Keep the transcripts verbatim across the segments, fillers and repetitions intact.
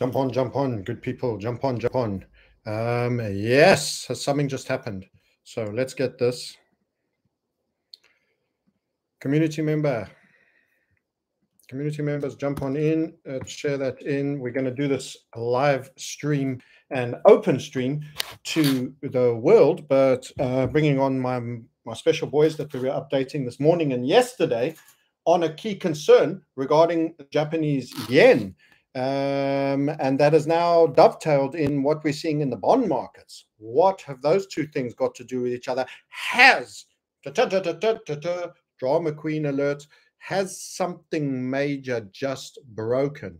Jump on, jump on, good people, jump on, jump on. Um, yes, something just happened. So let's get this. Community member. Community members, jump on in, uh, share that in. We're going to do this live stream and open stream to the world, but uh, bringing on my, my special boys that we were updating this morning and yesterday on a key concern regarding the Japanese yen. Um, and that is now dovetailed in what we're seeing in the bond markets. What have those two things got to do with each other? Has, ta -ta -ta -ta -ta -ta -ta, drama queen alert, has something major just broken?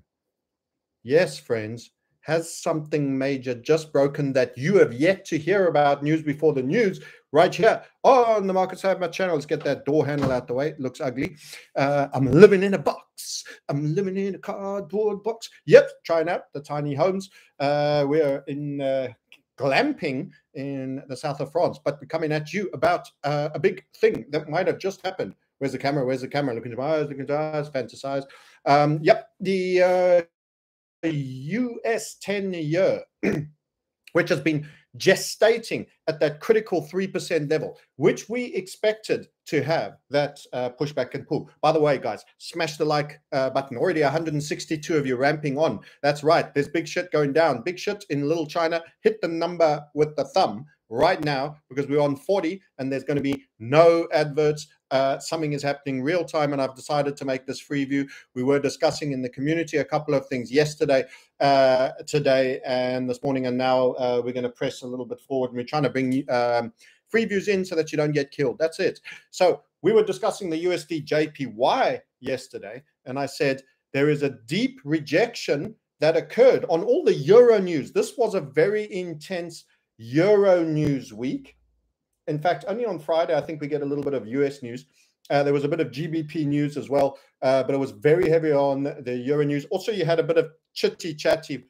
Yes, friends, has something major just broken that you have yet to hear about? News before the news, right here on the Market Sniper channel. Let's get that door handle out the way. It looks ugly. Uh, I'm living in a box. I'm living in a cardboard box. Yep, trying out the tiny homes. Uh, we are in uh, glamping in the south of France, but we're coming at you about uh, a big thing that might have just happened. Where's the camera? Where's the camera? Look into my eyes, look into my eyes, fantasize. Um, yep, the uh, U S ten year, which has been gestating at that critical three percent level, which we expected to have that uh, pushback and pull. By the way, guys, smash the like uh, button. Already one hundred sixty-two of you ramping on. That's right. There's big shit going down. Big shit in Little China. Hit the number with the thumb right now, because we're on forty and there's going to be no adverts. Uh, something is happening real time, and I've decided to make this free view. We were discussing in the community a couple of things yesterday, uh, today, and this morning, and now uh, we're going to press a little bit forward, and we're trying to bring um, free views in so that you don't get killed. That's it. So we were discussing the U S D J P Y yesterday, and I said there is a deep rejection that occurred on all the Euro news. This was a very intense Euro news week. In fact, only on Friday, I think we get a little bit of U S news. Uh, there was a bit of G B P news as well, uh, but it was very heavy on the Euro news. Also, you had a bit of chitty-chatty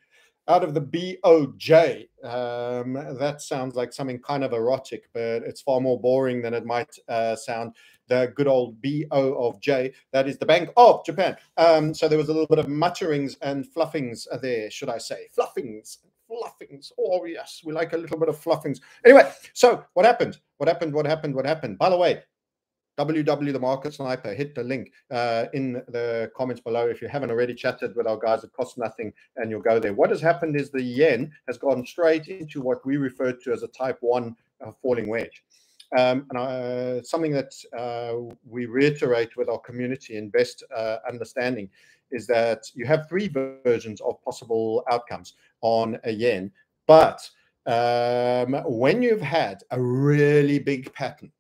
out of the B O J. Um, that sounds like something kind of erotic, but it's far more boring than it might uh, sound. The good old B O of J, that is the Bank of Japan. Um, so there was a little bit of mutterings and fluffings there, should I say. Fluffings. Fluffings. Oh, yes. We like a little bit of fluffings. Anyway, so what happened? What happened? What happened? What happened? By the way, W W the Market Sniper, hit the link uh, in the comments below. If you haven't already chatted with our guys, it costs nothing and you'll go there. What has happened is the yen has gone straight into what we refer to as a type one uh, falling wedge. Um, and uh, something that uh, we reiterate with our community and best uh, understanding is that you have three versions of possible outcomes on a yen. But um, when you've had a really big pattern,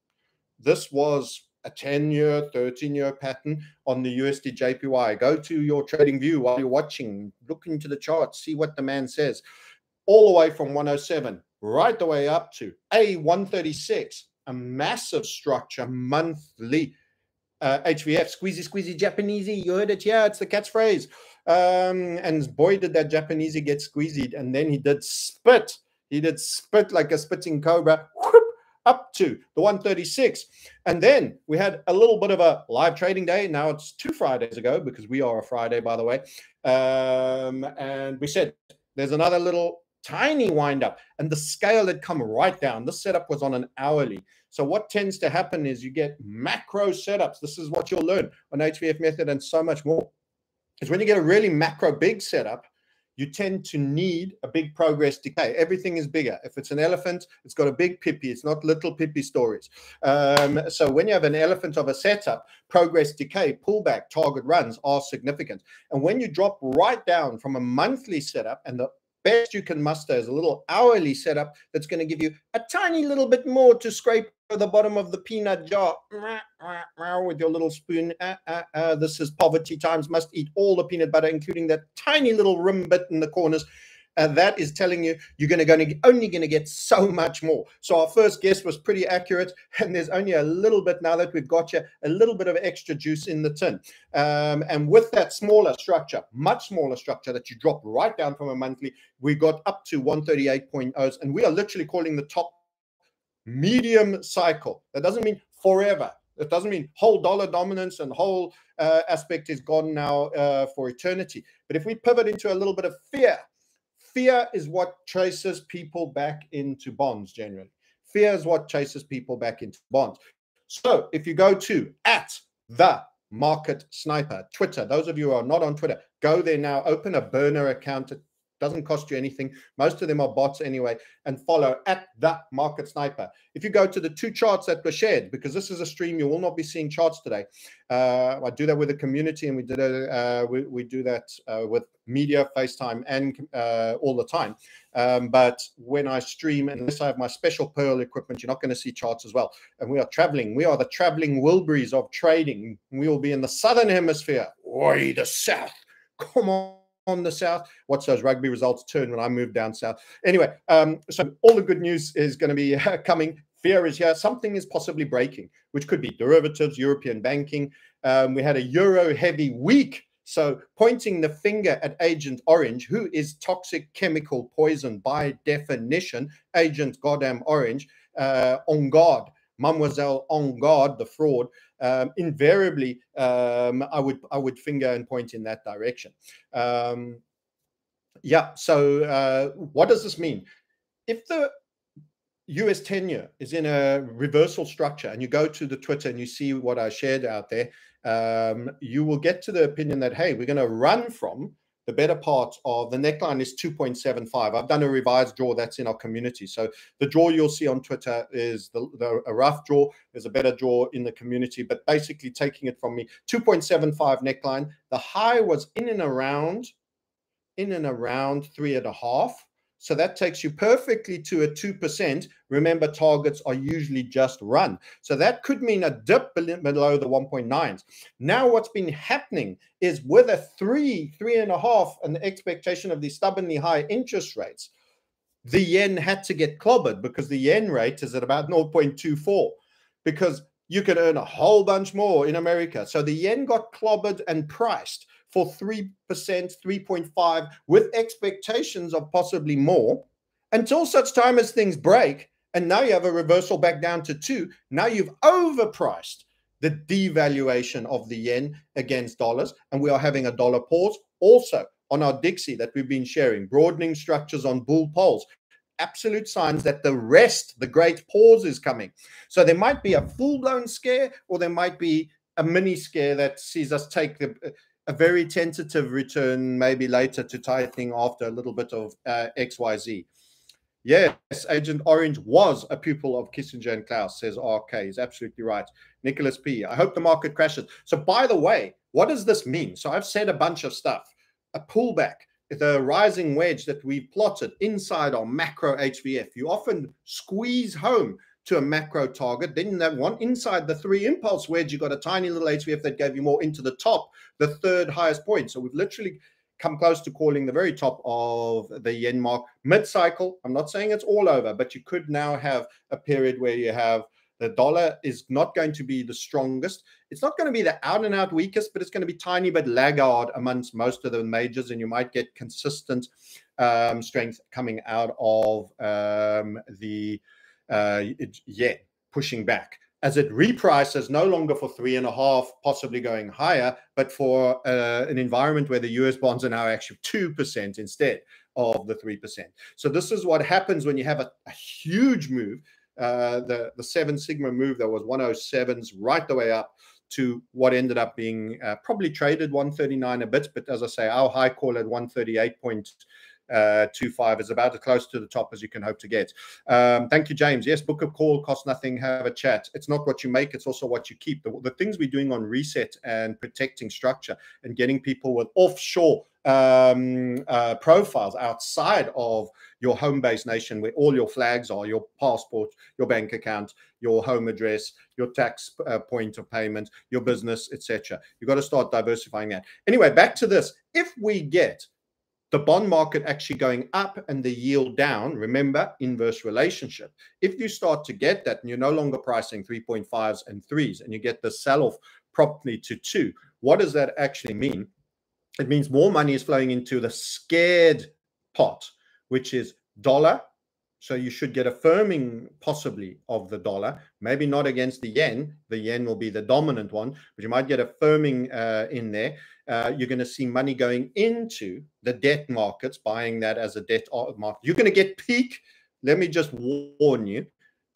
this was a ten year, thirteen year pattern on the U S D J P Y. Go to your Trading View while you're watching, look into the chart, see what the man says, all the way from one oh seven, right the way up to A one thirty-six, a massive structure monthly. Uh, H V F, squeezy, squeezy, Japanesey. You heard it, yeah, it's the catchphrase. Um, and boy, did that Japanesey get squeezied. And then he did spit. He did spit like a spitting cobra, whoop, up to the one thirty-six. And then we had a little bit of a live trading day. Now it's two Fridays ago, because we are a Friday, by the way. Um, and we said there's another little tiny wind up, and the scale had come right down. This setup was on an hourly. So what tends to happen is you get macro setups. This is what you'll learn on H V F method and so much more, is when you get a really macro big setup, you tend to need a big progress decay. Everything is bigger. If it's an elephant, it's got a big pippy. It's not little pippy stories. Um, so when you have an elephant of a setup, progress decay, pullback, target runs are significant. And when you drop right down from a monthly setup, and the best you can muster is a little hourly setup that's going to give you a tiny little bit more to scrape the bottom of the peanut jar with your little spoon. Uh, uh, uh, this is poverty times. Must eat all the peanut butter, including that tiny little rim bit in the corners. And that is telling you you're going to go only going to get so much more. So our first guess was pretty accurate, and there's only a little bit now that we've got you a little bit of extra juice in the tin. Um, and with that smaller structure, much smaller structure that you drop right down from a monthly, we got up to one thirty-eight point zeros, and we are literally calling the top medium cycle. That doesn't mean forever. It doesn't mean whole dollar dominance and whole uh, aspect is gone now uh, for eternity. But if we pivot into a little bit of fear, fear is what chases people back into bonds generally. Fear is what chases people back into bonds. So if you go to at the market sniper, Twitter, those of you who are not on Twitter, go there now, open a burner account. It doesn't cost you anything. Most of them are bots anyway, and follow at the market sniper. If you go to the two charts that were shared, because this is a stream, you will not be seeing charts today. Uh, I do that with the community, and we did a, uh, we, we do that uh, with media, FaceTime, and uh, all the time. Um, but when I stream, unless I have my special Pearl equipment, you're not going to see charts as well. And we are traveling. We are the traveling Wilburys of trading. We will be in the southern hemisphere. Oi, the south. Come on. On the south. Watch those rugby results turn when I move down south. Anyway, um, so all the good news is going to be uh, coming. Fear is here. Something is possibly breaking, which could be derivatives, European banking. Um, we had a euro-heavy week. So pointing the finger at Agent Orange, who is toxic chemical poison by definition, Agent Goddamn Orange, uh, on guard. Mademoiselle on guard, the fraud, um, invariably, um, I would I would finger and point in that direction. Um, yeah, so uh, what does this mean? If the U S ten-year is in a reversal structure and you go to the Twitter and you see what I shared out there, um, you will get to the opinion that, hey, we're going to run from the better part of the neckline is two point seven five. I've done a revised draw that's in our community. So the draw you'll see on Twitter is the, the a rough draw. There's a better draw in the community, but basically taking it from me, two point seven five neckline. The high was in and around, in and around three and a half. So that takes you perfectly to a two percent. Remember, targets are usually just run. So that could mean a dip below the one point nines. Now what's been happening is with a three, three and a half, and the expectation of these stubbornly high interest rates, the yen had to get clobbered because the yen rate is at about zero point two four because you could earn a whole bunch more in America. So the yen got clobbered and priced for three percent, three point five, with expectations of possibly more, until such time as things break. And now you have a reversal back down to two. Now you've overpriced the devaluation of the yen against dollars. And we are having a dollar pause also on our Dixie that we've been sharing, broadening structures on bull poles. Absolute signs that the rest, the great pause is coming. So there might be a full-blown scare, or there might be a mini scare that sees us take the... a very tentative return, maybe later to tie a thing after a little bit of uh, X Y Z. Yes, Agent Orange was a pupil of Kissinger and Klaus, says R K. He's absolutely right. Nicholas P. I hope the market crashes. So by the way, what does this mean? So I've said a bunch of stuff. A pullback, the rising wedge that we plotted inside our macro H V F. You often squeeze home to a macro target, then that one inside the three impulse wedge, you got a tiny little H V F that gave you more into the top, the third highest point. So we've literally come close to calling the very top of the yen mark mid-cycle. I'm not saying it's all over, but you could now have a period where you have the dollar is not going to be the strongest. It's not going to be the out and out weakest, but it's going to be tiny but laggard amongst most of the majors, and you might get consistent um, strength coming out of um, the Uh, it, yeah, pushing back as it reprices, no longer for three and a half, possibly going higher, but for uh, an environment where the U S bonds are now actually two percent instead of the three percent. So this is what happens when you have a, a huge move, uh, the, the Seven Sigma move that was one oh sevens right the way up to what ended up being uh, probably traded one thirty-nine a bit. But as I say, our high call at one thirty-eight point two. Uh, two point five is about as close to the top as you can hope to get. Um, thank you, James. Yes, book a call, costs nothing, have a chat. It's not what you make, it's also what you keep. The, the things we're doing on reset and protecting structure and getting people with offshore um, uh, profiles outside of your home-based nation where all your flags are, your passport, your bank account, your home address, your tax uh, point of payment, your business, et cetera. You've got to start diversifying that. Anyway, back to this. If we get the bond market actually going up and the yield down, remember, inverse relationship. If you start to get that and you're no longer pricing three point fives and threes and you get the sell-off promptly to two, what does that actually mean? It means more money is flowing into the scared pot, which is dollar, So you should get a firming possibly of the dollar, maybe not against the yen. The yen will be the dominant one, but you might get a firming uh, in there. Uh, you're going to see money going into the debt markets, buying that as a debt market. You're going to get peak. Let me just warn you.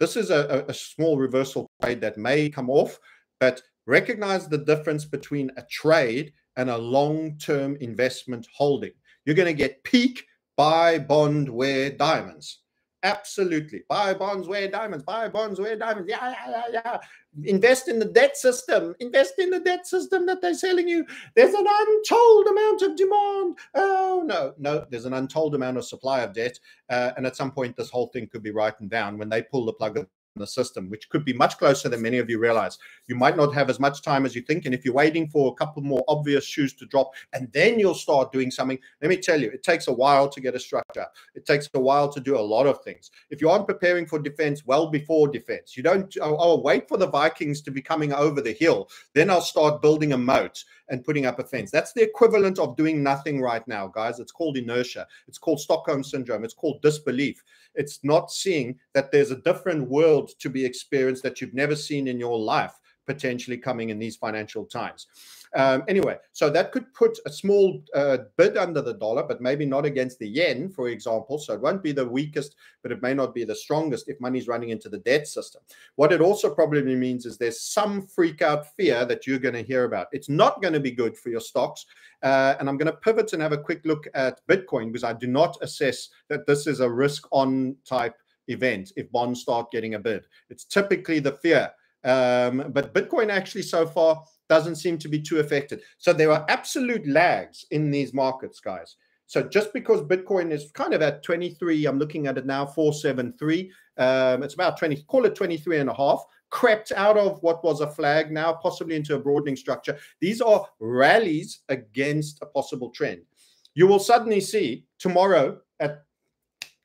This is a, a small reversal trade that may come off, but recognize the difference between a trade and a long-term investment holding. You're going to get peak, buy, bond, wear diamonds. Absolutely. Buy bonds, wear diamonds. Buy bonds, wear diamonds. Yeah, yeah, yeah, yeah. Invest in the debt system. Invest in the debt system that they're selling you. There's an untold amount of demand. Oh, no, no. There's an untold amount of supply of debt. Uh, and at some point, this whole thing could be written down when they pull the plug in the system, which could be much closer than many of you realize. You might not have as much time as you think. And if you're waiting for a couple more obvious shoes to drop, and then you'll start doing something, let me tell you, it takes a while to get a structure. It takes a while to do a lot of things. If you aren't preparing for defense, well before defense, you don't, oh, I'll wait for the Vikings to be coming over the hill. Then I'll start building a moat and putting up a fence. That's the equivalent of doing nothing right now, guys. It's called inertia. It's called Stockholm syndrome. It's called disbelief. It's not seeing that there's a different world to be experienced that you've never seen in your life, potentially coming in these financial times. Um, anyway, so that could put a small uh, bid under the dollar, but maybe not against the yen, for example. So it won't be the weakest, but it may not be the strongest if money's running into the debt system. What it also probably means is there's some freak out fear that you're going to hear about. It's not going to be good for your stocks. Uh, and I'm going to pivot and have a quick look at Bitcoin, because I do not assess that this is a risk on type event if bonds start getting a bid. It's typically the fear. Um, but Bitcoin actually so far doesn't seem to be too affected. So there are absolute lags in these markets, guys. So just because Bitcoin is kind of at twenty-three, I'm looking at it now, four seventy-three. Um, it's about twenty, call it twenty-three and a half, crept out of what was a flag now, possibly into a broadening structure. These are rallies against a possible trend. You will suddenly see tomorrow at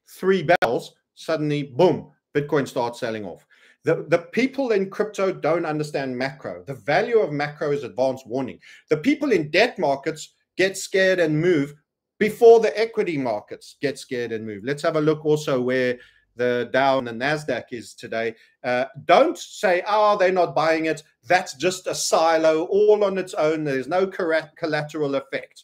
three bells, suddenly, boom, Bitcoin starts selling off. The, the people in crypto don't understand macro. The value of macro is advanced warning. The people in debt markets get scared and move before the equity markets get scared and move. Let's have a look also where the Dow and the NASDAQ is today. Uh, don't say, oh, they're not buying it. That's just a silo all on its own. There's no collateral effect.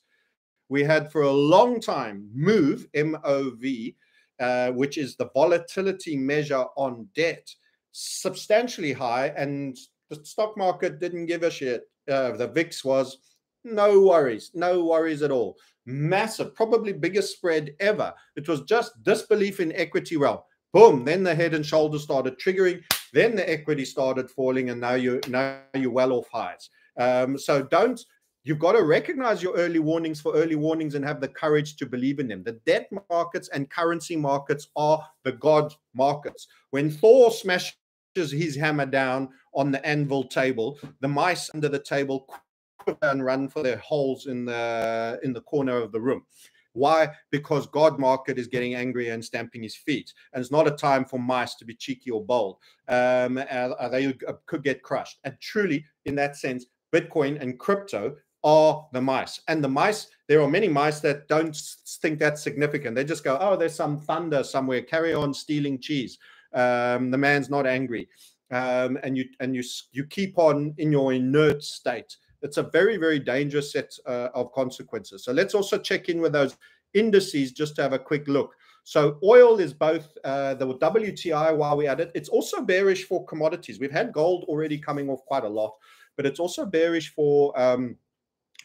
We had for a long time MOV, M O V, uh, which is the volatility measure on debt, substantially high, and the stock market didn't give a shit. Uh, the V I X was no worries, no worries at all. Massive, probably biggest spread ever. It was just disbelief in equity realm. Boom, then the head and shoulders started triggering, then the equity started falling, and now you now you're well off highs. Um, so don't, you've got to recognize your early warnings for early warnings and have the courage to believe in them. The debt markets and currency markets are the god markets. When Thor smashed his hammer down on the anvil table, the mice under the table quiver and run for their holes in the in the corner of the room. Why? Because God market is getting angry and stamping his feet, and it's not a time for mice to be cheeky or bold. Um, uh, they could get crushed. And truly, in that sense, Bitcoin and crypto are the mice. And the mice, there are many mice that don't think that's significant. They just go, oh, there's some thunder somewhere. Carry on stealing cheese. Um, the man's not angry, um, and you and you you keep on in your inert state. It's a very, very dangerous set uh, of consequences. So let's also check in with those indices just to have a quick look. So oil is both uh, the W T I while we're at it. It's also bearish for commodities. We've had gold already coming off quite a lot, but it's also bearish for um,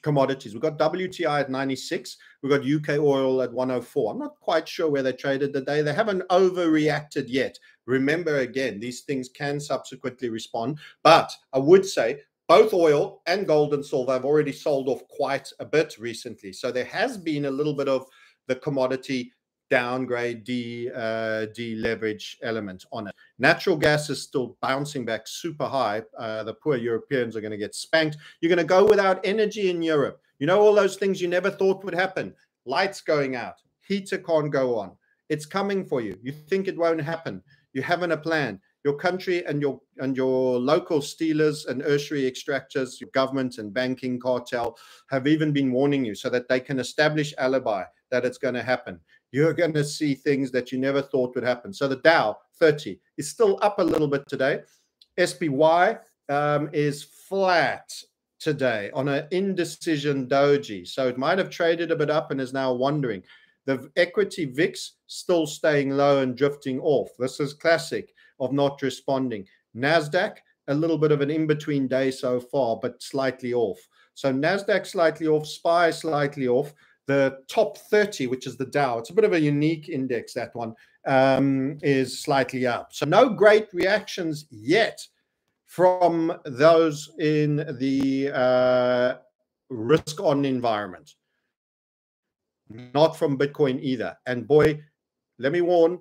commodities. We've got W T I at ninety-six. We've got U K oil at one oh four. I'm not quite sure where they traded today. They haven't overreacted yet. Remember, again, these things can subsequently respond. But I would say both oil and gold and silver have already sold off quite a bit recently. So there has been a little bit of the commodity downgrade, de, uh, de-leverage element on it. Natural gas is still bouncing back super high. Uh, the poor Europeans are going to get spanked. You're going to go without energy in Europe. You know, all those things you never thought would happen. Lights going out. Heater can't go on. It's coming for you. You think it won't happen. You haven't a plan. Your country and your and your local stealers and tertiary extractors, your government and banking cartel have even been warning you so that they can establish alibi that it's going to happen. you're going to see things that you never thought would happen. So the Dow thirty is still up a little bit today. S P Y um, is flat today on an indecision doji. So it might have traded a bit up and is now wandering. The equity V I X still staying low and drifting off. This is classic of not responding. NASDAQ, a little bit of an in-between day so far, but slightly off. So NASDAQ slightly off, S P Y slightly off. The top thirty, which is the Dow, it's a bit of a unique index, that one, um, is slightly up. So no great reactions yet from those in the uh, risk-on environment. Not from Bitcoin either. And boy, let me warn,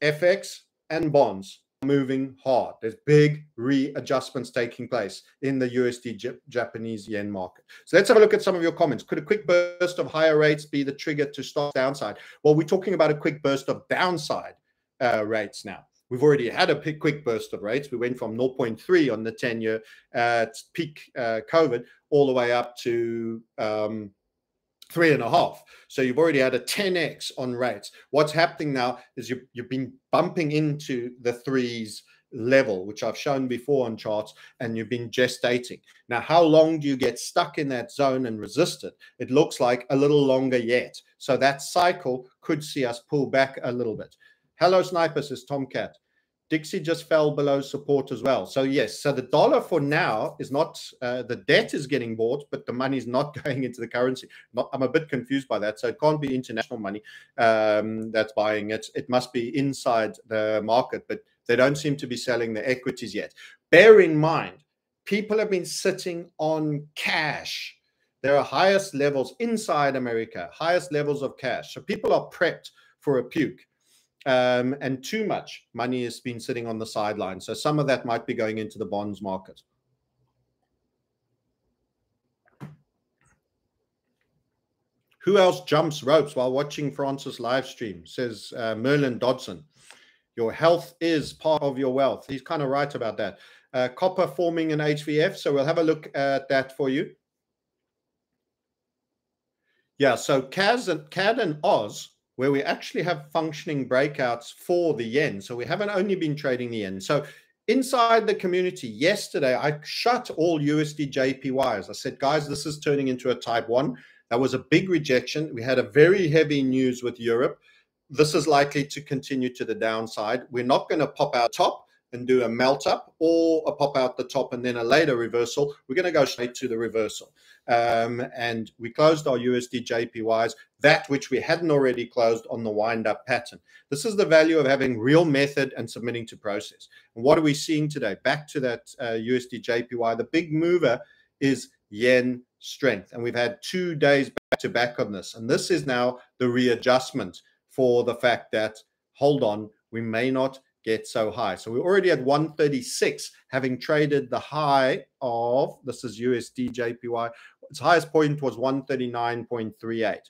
F X and bonds are moving hard. There's big readjustments taking place in the U S D Japanese yen market. So let's have a look at some of your comments. Could a quick burst of higher rates be the trigger to stop downside? Well, we're talking about a quick burst of downside uh, rates now. We've already had a quick burst of rates. We went from zero point three on the ten-year uh, peak uh, COVID all the way up to... Um, three and a half. So you've already had a ten X on rates. What's happening now is you, you've been bumping into the threes level, which I've shown before on charts, and you've been gestating. Now, how long do you get stuck in that zone and resist it? It looks like a little longer yet. So that cycle could see us pull back a little bit. Hello, Sniper, says Tomcat. Dixie just fell below support as well. So yes, so the dollar for now is not, uh, the debt is getting bought, but the money is not going into the currency. Not, I'm a bit confused by that. So it can't be international money um, that's buying it. It must be inside the market, but they don't seem to be selling the equities yet. Bear in mind, people have been sitting on cash. There are highest levels inside America, highest levels of cash. So people are prepped for a puke. Um, and too much money has been sitting on the sideline. So some of that might be going into the bonds market. Who else jumps ropes while watching Francis live stream? Says uh, Merlin Dodson. Your health is part of your wealth. He's kind of right about that. Uh, copper forming an H V F. So we'll have a look at that for you. Yeah, so C A Z and, C A D and O Z, where we actually have functioning breakouts for the yen. So we haven't only been trading the yen. So inside the community yesterday, I shut all U S D J P Ys. I said, guys, this is turning into a type one. That was a big rejection. We had a very heavy news with Europe. This is likely to continue to the downside. We're not going to pop our top and do a melt up or a pop out the top and then a later reversal. We're going to go straight to the reversal. Um, and we closed our U S D J P Ys, that which we hadn't already closed on the wind up pattern. This is the value of having real method and submitting to process. And what are we seeing today? Back to that uh, U S D J P Y, the big mover is yen strength. And we've had two days back to back on this. And this is now the readjustment for the fact that, hold on, we may not get so high. So we're already at one thirty-six, having traded the high of, this is U S D J P Y, its highest point was one thirty-nine point three eight.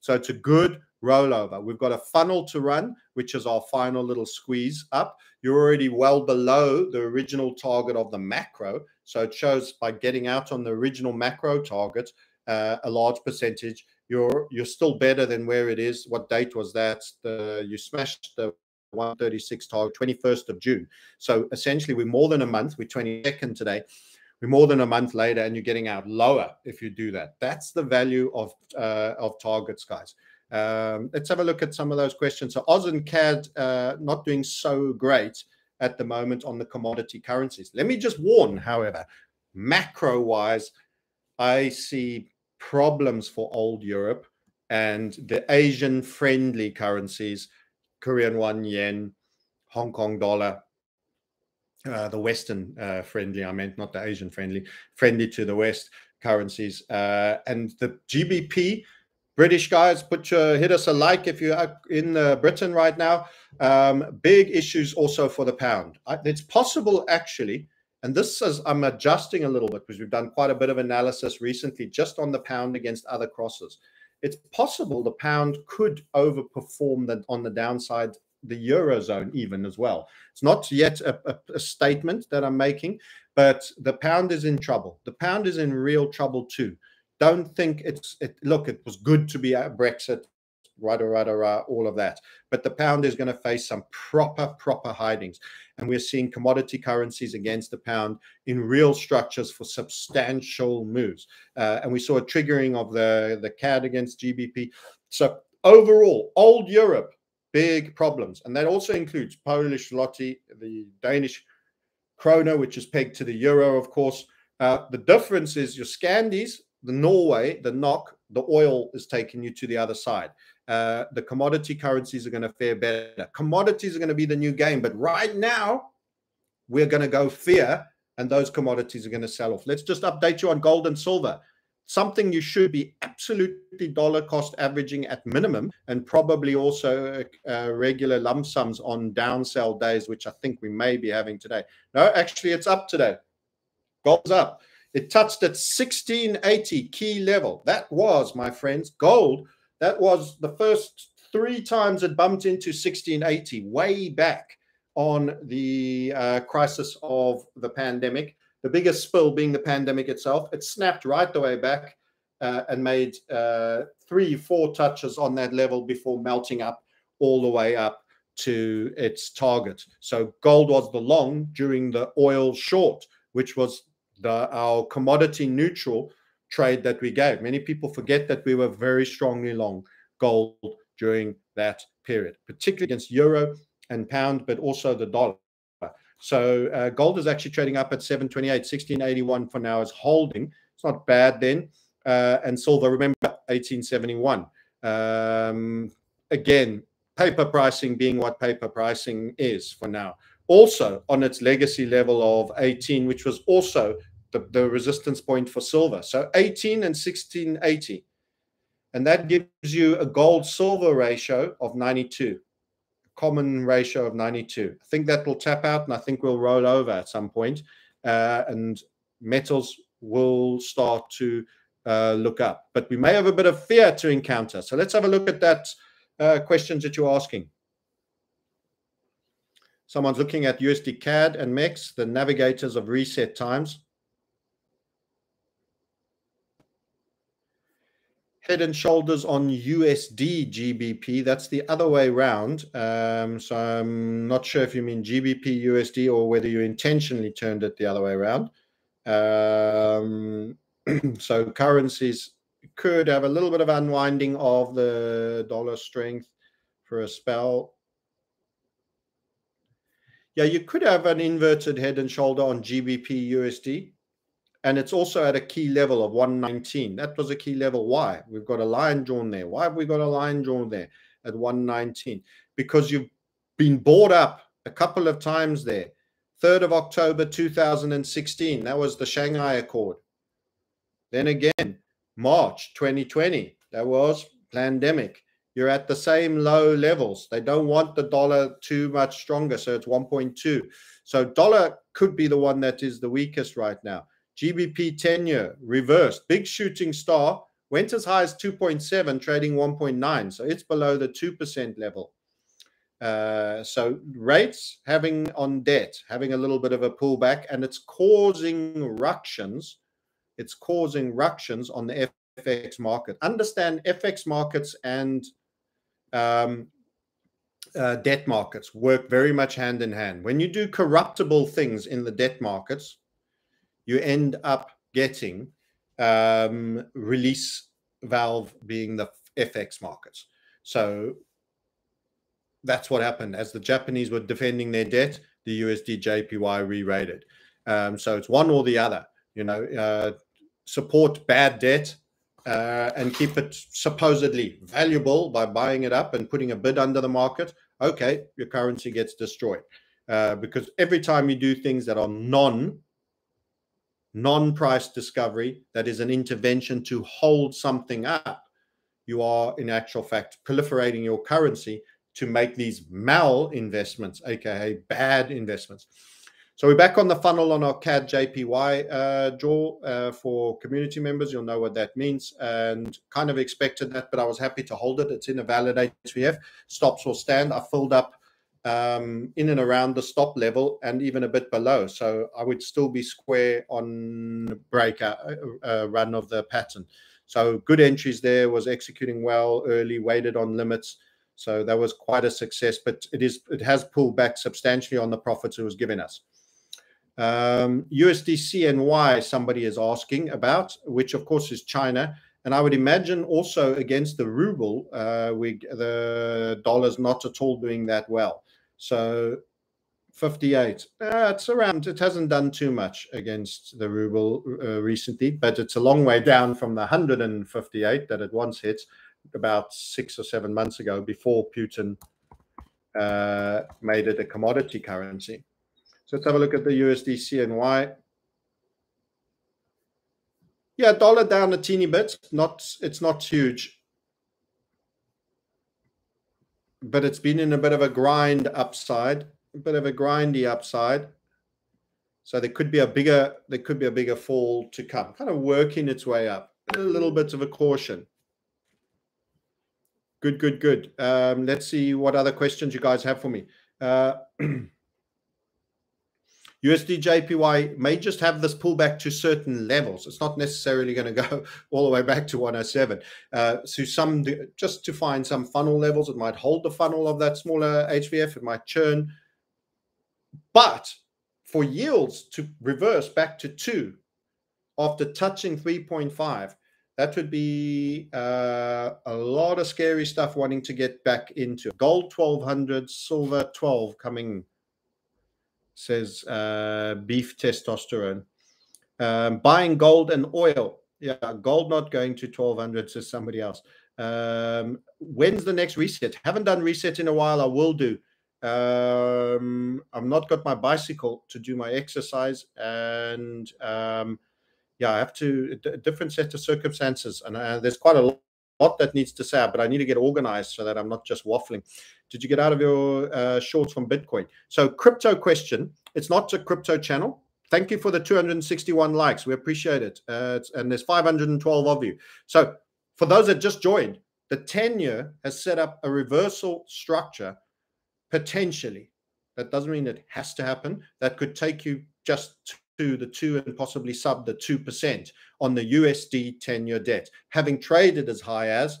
So it's a good rollover. We've got a funnel to run, which is our final little squeeze up. You're already well below the original target of the macro. So it shows by getting out on the original macro target, uh, a large percentage, you're, you're still better than where it is. What date was that? The, you smashed the one thirty-six target, twenty-first of June. So essentially, we're more than a month. We're twenty-second today. We're more than a month later, and you're getting out lower if you do that. That's the value of uh, of targets, guys. Um, let's have a look at some of those questions. So O Z and C A D uh, not doing so great at the moment on the commodity currencies. Let me just warn, however, macro-wise, I see problems for old Europe and the Asian-friendly currencies. Korean won, yen, Hong Kong dollar, uh, the Western uh, friendly, I meant not the Asian friendly, friendly to the West currencies. Uh, and the G B P, British guys, put your, hit us a like if you're in uh, Britain right now. Um, big issues also for the pound. I, it's possible actually, and this is, I'm adjusting a little bit because we've done quite a bit of analysis recently just on the pound against other crosses. It's possible the pound could overperform the, on the downside, the Eurozone even as well. It's not yet a, a, a statement that I'm making, but the pound is in trouble. The pound is in real trouble too. Don't think it's, it, look, it was good to be at Brexit. rada, rada, rada, all of that. But the pound is going to face some proper, proper hidings. And we're seeing commodity currencies against the pound in real structures for substantial moves. Uh, and we saw a triggering of the, the C A D against G B P. So overall, old Europe, big problems. And that also includes Polish zloty, the Danish krona, which is pegged to the euro, of course. Uh, the difference is your Scandis, the Norway, the N O K, the oil is taking you to the other side. Uh, the commodity currencies are going to fare better. Commodities are going to be the new game. But right now, we're going to go fear, and those commodities are going to sell off. Let's just update you on gold and silver. Something you should be absolutely dollar cost averaging at minimum, and probably also uh, regular lump sums on down sell days, which I think we may be having today. No, actually, it's up today. Gold's up. It touched at sixteen eighty key level. That was, my friends, gold. That was the first three times it bumped into sixteen eighty, way back on the uh, crisis of the pandemic. The biggest spill being the pandemic itself. It snapped right the way back uh, and made uh, three, four touches on that level before melting up all the way up to its target. So gold was the long during the oil short, which was the, our commodity neutral trade that we gave. Many people forget that we were very strongly long gold during that period, particularly against euro and pound, but also the dollar. So uh, gold is actually trading up at seven twenty-eight, sixteen eighty-one for now is holding. It's not bad then. Uh, and silver, remember, eighteen seventy-one. Um, again, paper pricing being what paper pricing is for now. Also on its legacy level of eighteen, which was also the, the resistance point for silver. So eighteen and sixteen eighty. And that gives you a gold-silver ratio of ninety-two. Common ratio of ninety-two. I think that will tap out, and I think we'll roll over at some point, uh, and metals will start to uh, look up. But we may have a bit of fear to encounter. So let's have a look at that uh, questions that you're asking. Someone's looking at U S D C A D and M E X, the navigators of reset times. Head and shoulders on U S D G B P. That's the other way around. Um, so I'm not sure if you mean G B P U S D or whether you intentionally turned it the other way around. Um, so currencies could have a little bit of unwinding of the dollar strength for a spell. Yeah, you could have an inverted head and shoulder on G B P U S D. And it's also at a key level of one nineteen. That was a key level. Why? We've got a line drawn there. Why have we got a line drawn there at one nineteen? Because you've been bought up a couple of times there. third of October two thousand sixteen. That was the Shanghai Accord. Then again, March twenty twenty. That was pandemic. You're at the same low levels. They don't want the dollar too much stronger. So it's one point two. So dollar could be the one that is the weakest right now. G B P ten-year reversed. Big shooting star went as high as two point seven, trading one point nine. So it's below the two percent level. Uh, so rates having on debt, having a little bit of a pullback, and it's causing ructions. It's causing ructions on the F X market. Understand F X markets and um, uh, debt markets work very much hand in hand. When you do corruptible things in the debt markets, you end up getting um, release valve being the F X markets. So that's what happened. As the Japanese were defending their debt, the U S D J P Y re-rated. Um, so it's one or the other, you know, uh, support bad debt uh, and keep it supposedly valuable by buying it up and putting a bid under the market. Okay, your currency gets destroyed uh, because every time you do things that are non- non-price discovery, that is an intervention to hold something up, you are in actual fact proliferating your currency to make these mal investments, aka bad investments. So we're back on the funnel on our C A D J P Y uh, draw uh, for community members. You'll know what that means, and kind of expected that, but I was happy to hold it. It's in a validate S V F. Stops will stand. I filled up Um, in and around the stop level and even a bit below. So I would still be square on breakout uh, run of the pattern. So good entries there, was executing well early, waited on limits. So that was quite a success, but it is it has pulled back substantially on the profits it was giving us. Um, U S D C N Y, somebody is asking about, which of course is China. And I would imagine also against the ruble, uh, we, the dollar's not at all doing that well. So fifty-eight, uh, it's around, it hasn't done too much against the ruble uh, recently, but it's a long way down from the one hundred fifty-eight that it once hit about six or seven months ago before Putin uh, made it a commodity currency. So let's have a look at the U S D C N Y. Yeah, dollar down a teeny bit. Not, it's not huge. But it's been in a bit of a grind upside, a bit of a grindy upside. So there could be a bigger, there could be a bigger fall to come. Kind of working its way up. A little bit of a caution. Good, good, good. Um, let's see what other questions you guys have for me. Uh, U S D J P Y may just have this pullback to certain levels. It's not necessarily going to go all the way back to one oh seven. Uh, so some, just to find some funnel levels, it might hold the funnel of that smaller H V F. It might churn. But for yields to reverse back to two after touching three point five, that would be uh, a lot of scary stuff wanting to get back into. Gold twelve hundred, silver twelve coming, says uh, Beef Testosterone. Um, buying gold and oil. Yeah, gold not going to twelve hundred, says somebody else. Um, when's the next reset? Haven't done reset in a while. I will do. Um, I've not got my bicycle to do my exercise. And um, yeah, I have to, a different set of circumstances. And uh, there's quite a lot that needs to say out, but I need to get organized so that I'm not just waffling. Did you get out of your uh, shorts from Bitcoin? So crypto question. It's not a crypto channel. Thank you for the two hundred sixty-one likes. We appreciate it. Uh, it's, and there's five hundred twelve of you. So for those that just joined, the ten-year has set up a reversal structure potentially. That doesn't mean it has to happen. That could take you just to the two and possibly sub the two percent on the U S D ten-year debt, having traded as high as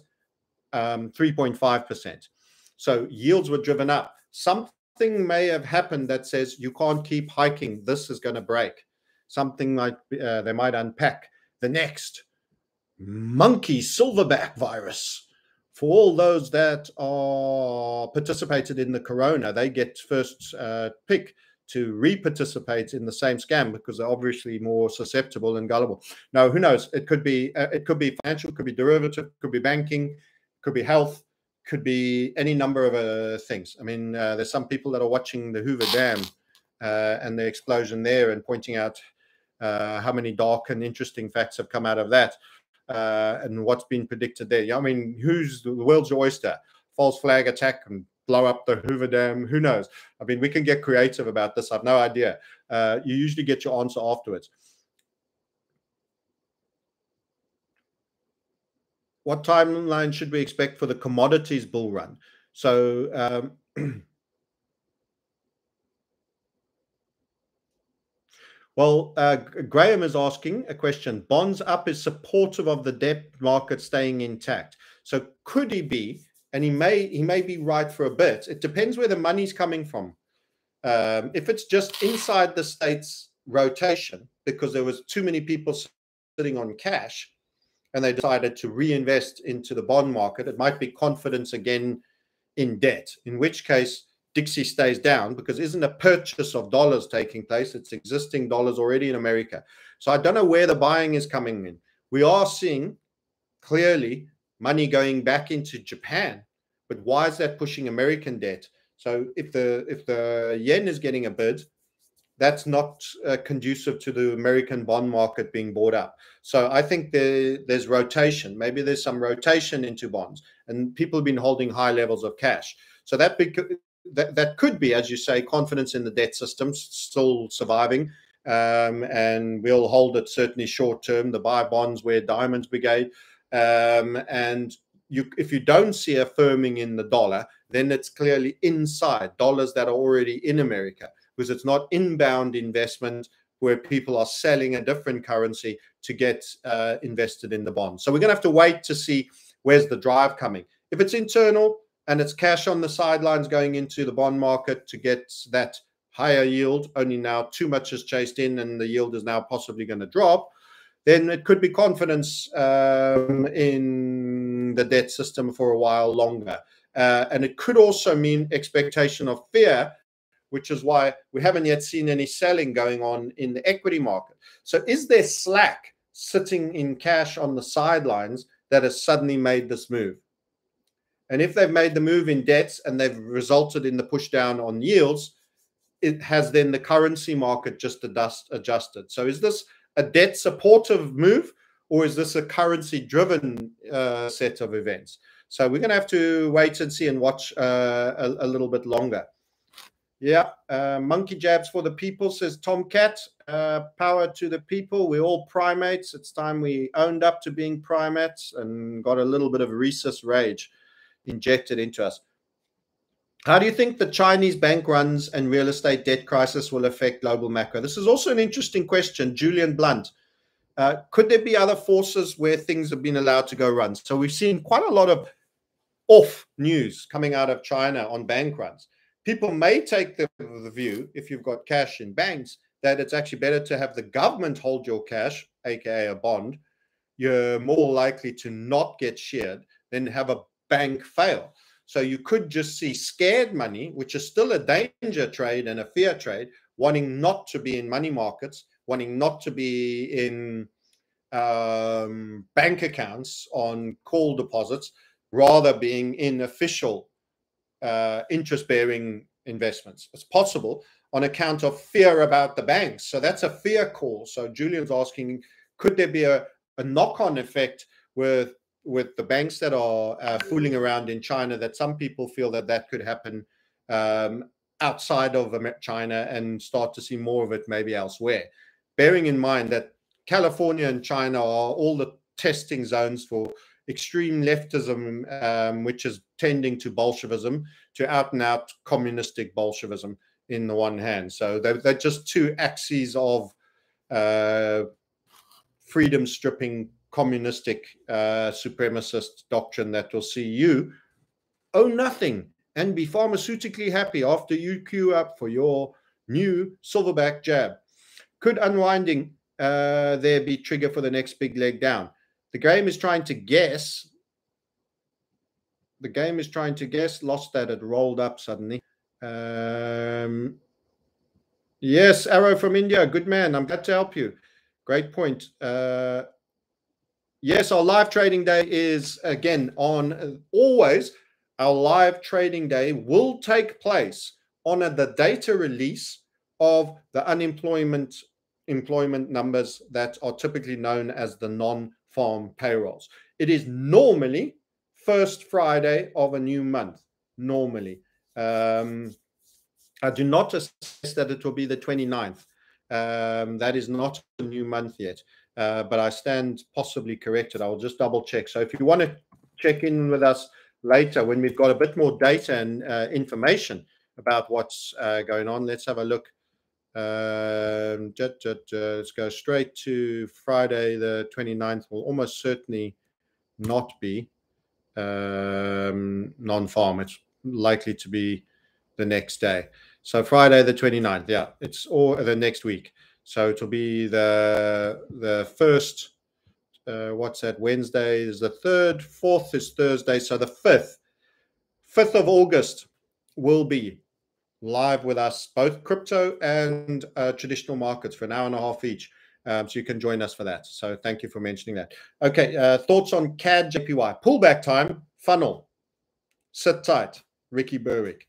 um, three point five percent. So yields were driven up. Something may have happened that says you can't keep hiking. This is going to break. Something like uh, they might unpack the next monkey silverback virus. For all those that are participated in the corona, they get first uh, pick to re-participate in the same scam because they're obviously more susceptible and gullible. Now, who knows? It could be uh, it could be financial, could be derivative, could be banking, could be health. Could be any number of uh, things. I mean, uh, there's some people that are watching the Hoover Dam uh, and the explosion there and pointing out uh, how many dark and interesting facts have come out of that uh, and what's been predicted there. I mean, who's the world's oyster? False flag attack and blow up the Hoover Dam. Who knows? I mean, we can get creative about this. I've no idea. Uh, you usually get your answer afterwards. What timeline should we expect for the commodities bull run? So um, well, uh, Graham is asking a question. Bonds up is supportive of the debt market staying intact. So could he be, and he may, he may be right for a bit. It depends where the money's coming from. Um, if it's just inside the state's rotation, because there was too many people sitting on cash, and they decided to reinvest into the bond market, it might be confidence again in debt, in which case Dixie stays down because isn't a purchase of dollars taking place. It's existing dollars already in America. So I don't know where the buying is coming in. We are seeing clearly money going back into Japan, but why is that pushing American debt? So if the, if the yen is getting a bid, that's not uh, conducive to the American bond market being bought up. So I think there, there's rotation. Maybe there's some rotation into bonds, and people have been holding high levels of cash. So that, that, that could be, as you say, confidence in the debt system still surviving, um, and we'll hold it certainly short term, the buy bonds, wear diamonds brigade. Um, and you, if you don't see a firming in the dollar, then it's clearly inside dollars that are already in America, because it's not inbound investment where people are selling a different currency to get uh, invested in the bond. So we're going to have to wait to see where's the drive coming. If it's internal and it's cash on the sidelines going into the bond market to get that higher yield, only now too much is chased in and the yield is now possibly going to drop, then it could be confidence um, in the debt system for a while longer. Uh, and it could also mean expectation of fear, which is why we haven't yet seen any selling going on in the equity market. So is there slack sitting in cash on the sidelines that has suddenly made this move? And if they've made the move in debts and they've resulted in the push down on yields, it has then the currency market just adjust, adjusted. So is this a debt supportive move, or is this a currency driven uh, set of events? So we're going to have to wait and see and watch uh, a, a little bit longer. Yeah. Uh, monkey jabs for the people, says Tomcat. Uh, power to the people. We're all primates. It's time we owned up to being primates and got a little bit of rhesus rage injected into us. How do you think the Chinese bank runs and real estate debt crisis will affect global macro? This is also an interesting question. Julian Blunt. Uh, could there be other forces where things have been allowed to go runs? So we've seen quite a lot of off news coming out of China on bank runs. People may take the, the view, if you've got cash in banks, that it's actually better to have the government hold your cash, aka a bond. You're more likely to not get sheared than have a bank fail. So you could just see scared money, which is still a danger trade and a fear trade, wanting not to be in money markets, wanting not to be in um, bank accounts on call deposits, rather being in official Uh, interest-bearing investments. It's possible on account of fear about the banks. So that's a fear call. So Julian's asking, could there be a, a knock-on effect with with the banks that are uh, fooling around in China, that some people feel that that could happen um, outside of China and start to see more of it maybe elsewhere? Bearing in mind that California and China are all the testing zones for extreme leftism, um, which is tending to Bolshevism, to out-and-out communistic Bolshevism in the one hand. So they're, they're just two axes of uh, freedom-stripping, communistic, uh, supremacist doctrine that will see you own nothing and be pharmaceutically happy after you queue up for your new silverback jab. Could unwinding uh, there be trigger for the next big leg down? The game is trying to guess. The game is trying to guess. Lost that. It rolled up suddenly. Um, yes, Arrow from India. Good man. I'm glad to help you. Great point. Uh, yes, our live trading day is, again, on uh, always. Our live trading day will take place on uh, the data release of the unemployment employment numbers that are typically known as the non farm payrolls. It is normally first Friday of a new month, normally. Um, I do not assess that it will be the twenty-ninth. Um, that is not a new month yet, uh, but I stand possibly corrected. I will just double check. So if you want to check in with us later when we've got a bit more data and uh, information about what's uh, going on, let's have a look. Um, da, da, da. Let's go straight to Friday the twenty-ninth. Will almost certainly not be um, non-farm. It's likely to be the next day. So Friday the twenty-ninth, yeah, it's or the next week. So it'll be the the first. Uh, what's that? Wednesday is the third. Fourth is Thursday. So the fifth, fifth of August will be live with us, both crypto and uh, traditional markets, for an hour and a half each. Um, so you can join us for that. So thank you for mentioning that. Okay, uh, thoughts on C A D J P Y pullback time funnel? Sit tight, Ricky Berwick.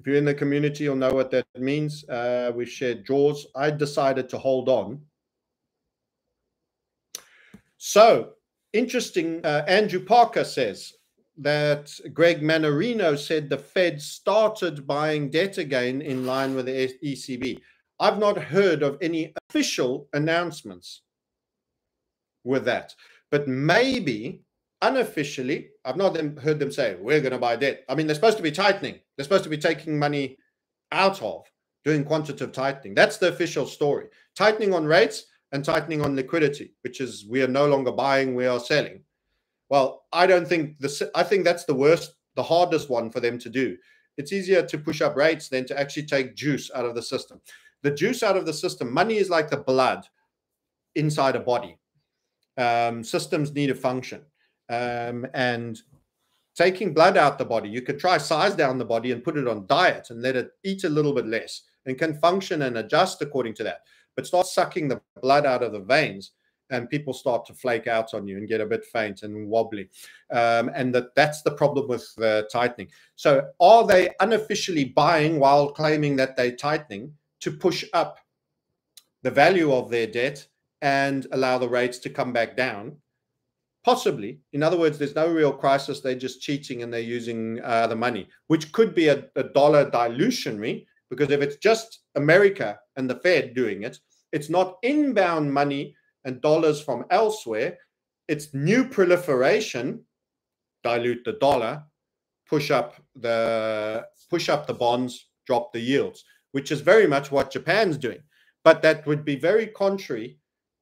If you're in the community, you'll know what that means. Uh, we've shared draws. I decided to hold on. So interesting. Uh, Andrew Parker says that Greg Manarino said the Fed started buying debt again in line with the E C B. I've not heard of any official announcements with that. But maybe unofficially, I've not heard them say, we're going to buy debt. I mean, they're supposed to be tightening. They're supposed to be taking money out of doing quantitative tightening. That's the official story. Tightening on rates and tightening on liquidity, which is we are no longer buying, we are selling. Well, I don't think this, I think that's the worst, the hardest one for them to do. It's easier to push up rates than to actually take juice out of the system. The juice out of the system, money is like the blood inside a body. Um, systems need a function. Um, and taking blood out the body, you could try size down the body and put it on diet and let it eat a little bit less and can function and adjust according to that. But start sucking the blood out of the veins and people start to flake out on you and get a bit faint and wobbly. Um, and that, that's the problem with the tightening. So are they unofficially buying while claiming that they're tightening to push up the value of their debt and allow the rates to come back down? Possibly. In other words, there's no real crisis. They're just cheating and they're using uh, the money, which could be a, a dollar dilutionary, because if it's just America and the Fed doing it, it's not inbound money and dollars from elsewhere. It's new proliferation, dilute the dollar, push up the push up the bonds, drop the yields, which is very much what Japan's doing. But that would be very contrary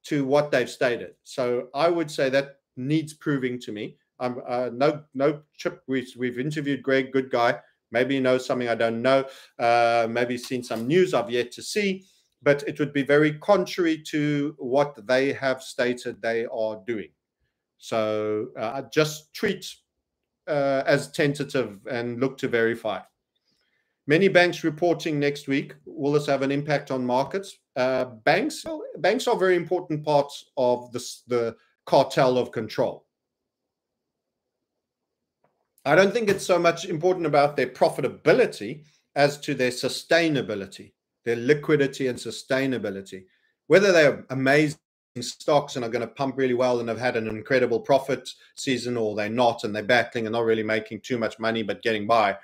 to what they've stated. So I would say that needs proving to me. I'm uh, no no chip. We've, we've interviewed Greg, good guy. Maybe he knows something I don't know. Uh, maybe seen some news I've yet to see. But it would be very contrary to what they have stated they are doing. So uh, just treat uh, as tentative and look to verify. Many banks reporting next week. Will this have an impact on markets? Uh, banks, banks are very important parts of the, the cartel of control. I don't think it's so much important about their profitability as to their sustainability, their liquidity and sustainability. Whether they're amazing stocks and are going to pump really well and have had an incredible profit season, or they're not and they're battling and not really making too much money but getting by,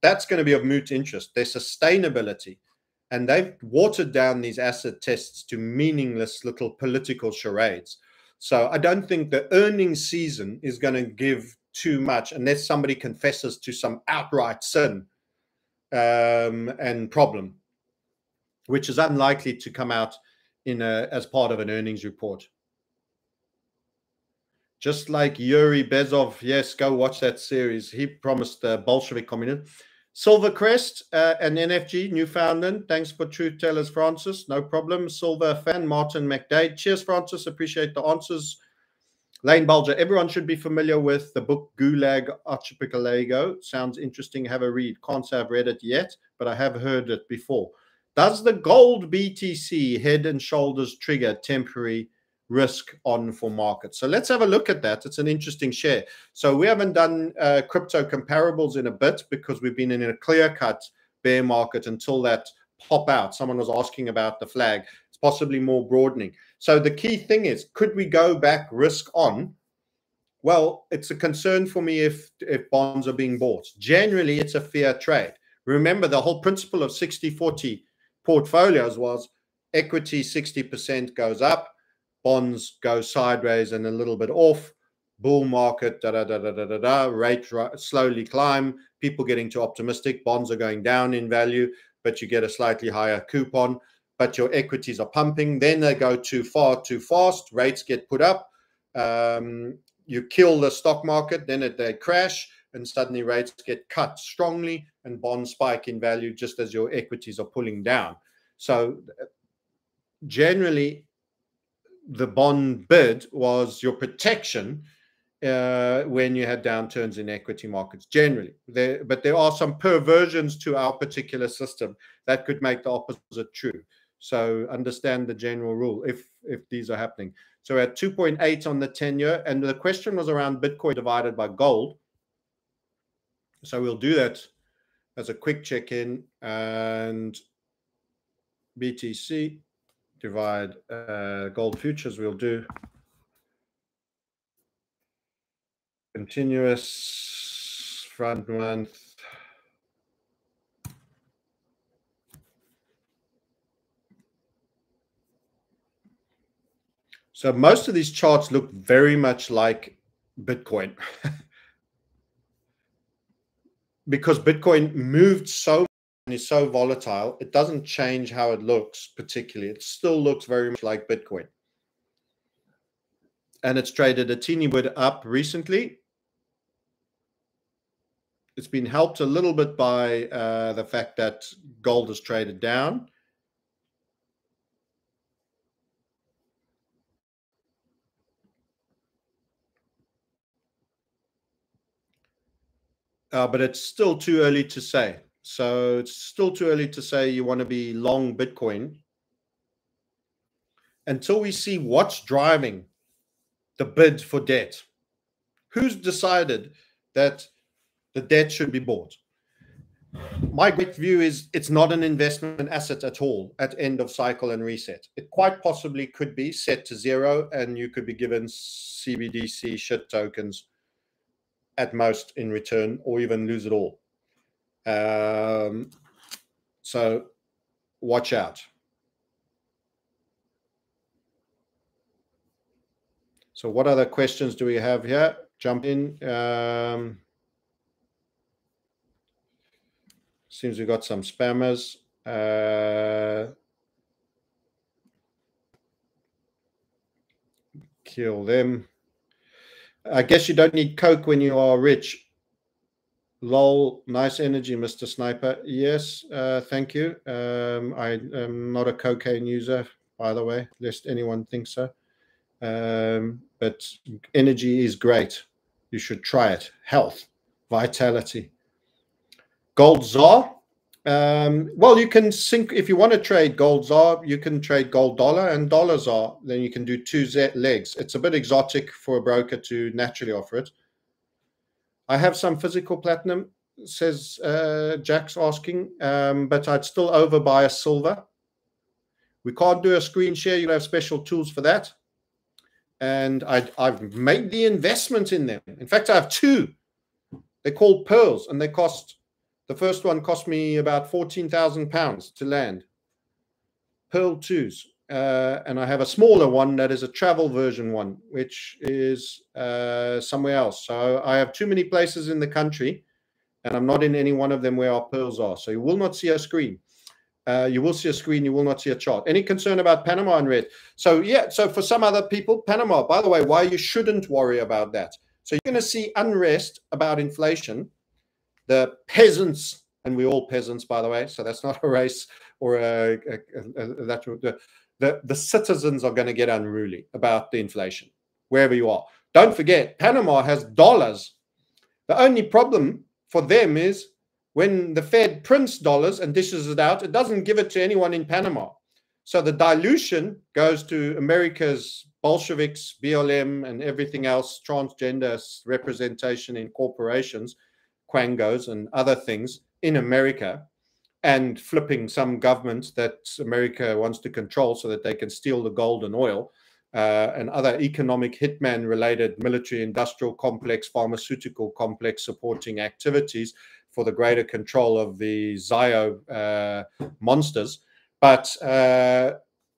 that's going to be of moot interest. Their sustainability. And they've watered down these asset tests to meaningless little political charades. So I don't think the earnings season is going to give too much unless somebody confesses to some outright sin um, and problem, which is unlikely to come out in a, as part of an earnings report. Just like Yuri Bezov, yes, go watch that series. He promised the Bolshevik communism. Silvercrest uh, and N F G, Newfoundland. Thanks for Truth Tellers, Francis. No problem. Silver fan, Martin McDade. Cheers, Francis. Appreciate the answers. Lane Bulger. Everyone should be familiar with the book Gulag Archipelago. Sounds interesting. Have a read. Can't say I've read it yet, but I have heard it before. Does the gold B T C head and shoulders trigger temporary risk on for markets? So let's have a look at that. It's an interesting share. So we haven't done uh, crypto comparables in a bit because we've been in a clear-cut bear market until that pop out. Someone was asking about the flag. It's possibly more broadening. So the key thing is, could we go back risk on? Well, it's a concern for me if, if bonds are being bought. Generally, it's a fair trade. Remember, the whole principle of sixty forty portfolios was equity sixty percent goes up, bonds go sideways and a little bit off, bull market, da da da da da da, da. Rate slowly climb, people getting too optimistic, bonds are going down in value, but you get a slightly higher coupon, but your equities are pumping, then they go too far too fast, rates get put up, um, you kill the stock market, then it, they crash, and suddenly rates get cut strongly and bonds spike in value just as your equities are pulling down. So generally, the bond bid was your protection uh, when you had downturns in equity markets, generally. There, but there are some perversions to our particular system that could make the opposite true. So understand the general rule if, if these are happening. So at two point eight on the ten-year, and the question was around Bitcoin divided by gold. So we'll do that as a quick check-in, and B T C divide uh, gold futures, we'll do continuous front month. So most of these charts look very much like Bitcoin because Bitcoin moved so and is so volatile, it doesn't change how it looks particularly. It still looks very much like Bitcoin. And it's traded a teeny bit up recently. It's been helped a little bit by uh, the fact that gold has traded down. Uh, but it's still too early to say. So it's still too early to say you want to be long Bitcoin until we see what's driving the bid for debt. Who's decided that the debt should be bought? My great view is it's not an investment asset at all at end of cycle and reset. It quite possibly could be set to zero and you could be given C B D C shit tokens at most in return, or even lose it all. Um, so watch out. So what other questions do we have here? Jump in. Um, seems we've got some spammers. Uh, kill them. I guess you don't need coke when you are rich. Lol, nice energy, Mister Sniper. Yes, uh, thank you. Um, I am not a cocaine user, by the way, lest anyone thinks so. Um, but energy is great. You should try it. Health, vitality. Gold czar. Um, well, you can sink, if you want to trade gold czar, you can trade gold dollar and dollar czar. Then you can do two Z legs. It's a bit exotic for a broker to naturally offer it. I have some physical platinum, says uh, Jack's asking, um, but I'd still overbuy a silver. We can't do a screen share. You'll have special tools for that. And I, I've made the investment in them. In fact, I have two. They're called pearls, and they cost... The first one cost me about fourteen thousand pounds to land. Pearl twos. Uh, and I have a smaller one that is a travel version one, which is uh, somewhere else. So I have too many places in the country, and I'm not in any one of them where our pearls are. So you will not see a screen. Uh, you will see a screen. You will not see a chart. Any concern about Panama in red? So, yeah, so for some other people, Panama, by the way, why you shouldn't worry about that. So you're going to see unrest about inflation. The peasants, and we're all peasants, by the way, so that's not a race or a, a, a, a that the, the citizens are going to get unruly about the inflation, wherever you are. Don't forget, Panama has dollars. The only problem for them is when the Fed prints dollars and dishes it out, it doesn't give it to anyone in Panama. So the dilution goes to America's Bolsheviks, B L M, and everything else, transgender representation in corporations, quangos and other things in America, and flipping some governments that America wants to control so that they can steal the gold and oil uh, and other economic hitman related military industrial complex, pharmaceutical complex supporting activities for the greater control of the Zio uh, monsters. But uh,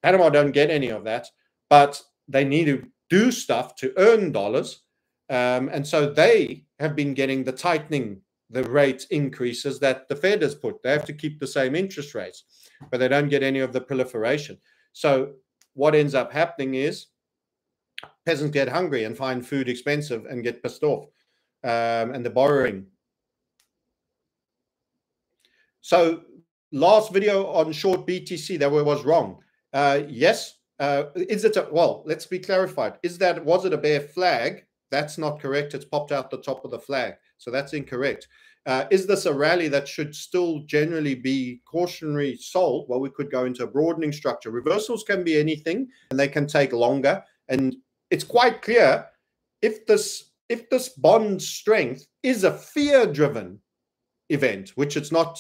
Panama don't get any of that, but they need to do stuff to earn dollars. Um, and so they have been getting the tightening, the rate increases that the Fed has put. They have to keep the same interest rates, but they don't get any of the proliferation. So what ends up happening is peasants get hungry and find food expensive and get pissed off, um, and the borrowing. So last video on short B T C, that was wrong. Uh, yes. Uh, is it? A, well, let's be clarified. Is that, was it a bear flag? That's not correct. It's popped out the top of the flag. So that's incorrect. Uh, is this a rally that should still generally be cautionary sold? Well, we could go into a broadening structure. Reversals can be anything, and they can take longer. And it's quite clear, if this if this bond strength is a fear-driven event, which it's not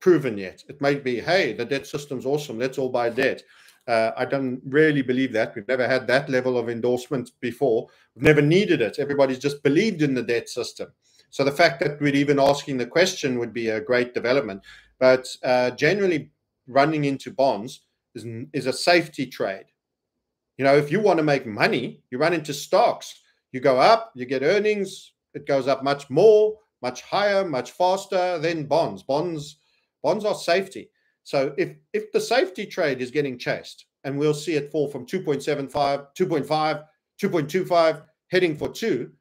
proven yet, it may be, hey, the debt system's awesome, let's all buy debt. Uh, I don't really believe that. We've never had that level of endorsement before. We've never needed it. Everybody's just believed in the debt system. So the fact that we're even asking the question would be a great development. But uh, generally, running into bonds is, is a safety trade. You know, if you want to make money, you run into stocks. You go up, you get earnings. It goes up much more, much higher, much faster than bonds. Bonds Bonds are safety. So if, if the safety trade is getting chased, and we'll see it fall from two point seven five, two point five, two point two five, heading for two,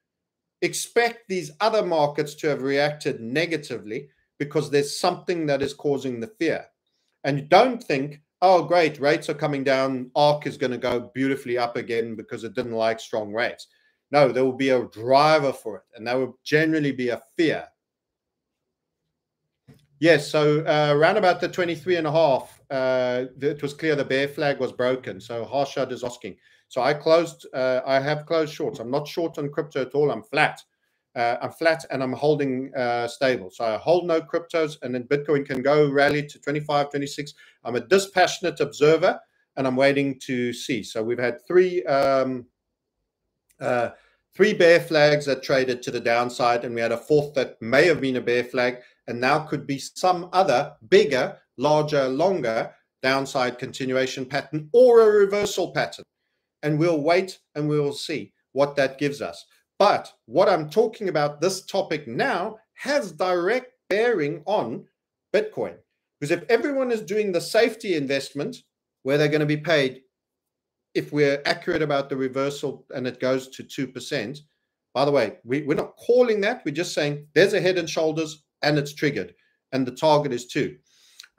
expect these other markets to have reacted negatively because there's something that is causing the fear. And don't think, oh, great, rates are coming down, A R C is going to go beautifully up again because it didn't like strong rates. No, there will be a driver for it, and that will generally be a fear. Yes, so uh, around about the twenty-three and a half, uh, it was clear the bear flag was broken. So Harshad is asking. So I closed, uh, I have closed shorts. I'm not short on crypto at all. I'm flat. Uh, I'm flat and I'm holding uh, stable. So I hold no cryptos, and then Bitcoin can go rally to twenty-five, twenty-six. I'm a dispassionate observer, and I'm waiting to see. So we've had three, um, uh, three bear flags that traded to the downside, and we had a fourth that may have been a bear flag, and now could be some other bigger, larger, longer downside continuation pattern or a reversal pattern. And we'll wait and we'll see what that gives us. But what I'm talking about, this topic now, has direct bearing on Bitcoin. Because if everyone is doing the safety investment, where they're going to be paid, if we're accurate about the reversal and it goes to two percent, by the way, we, we're not calling that. We're just saying there's a head and shoulders, and it's triggered, and the target is two.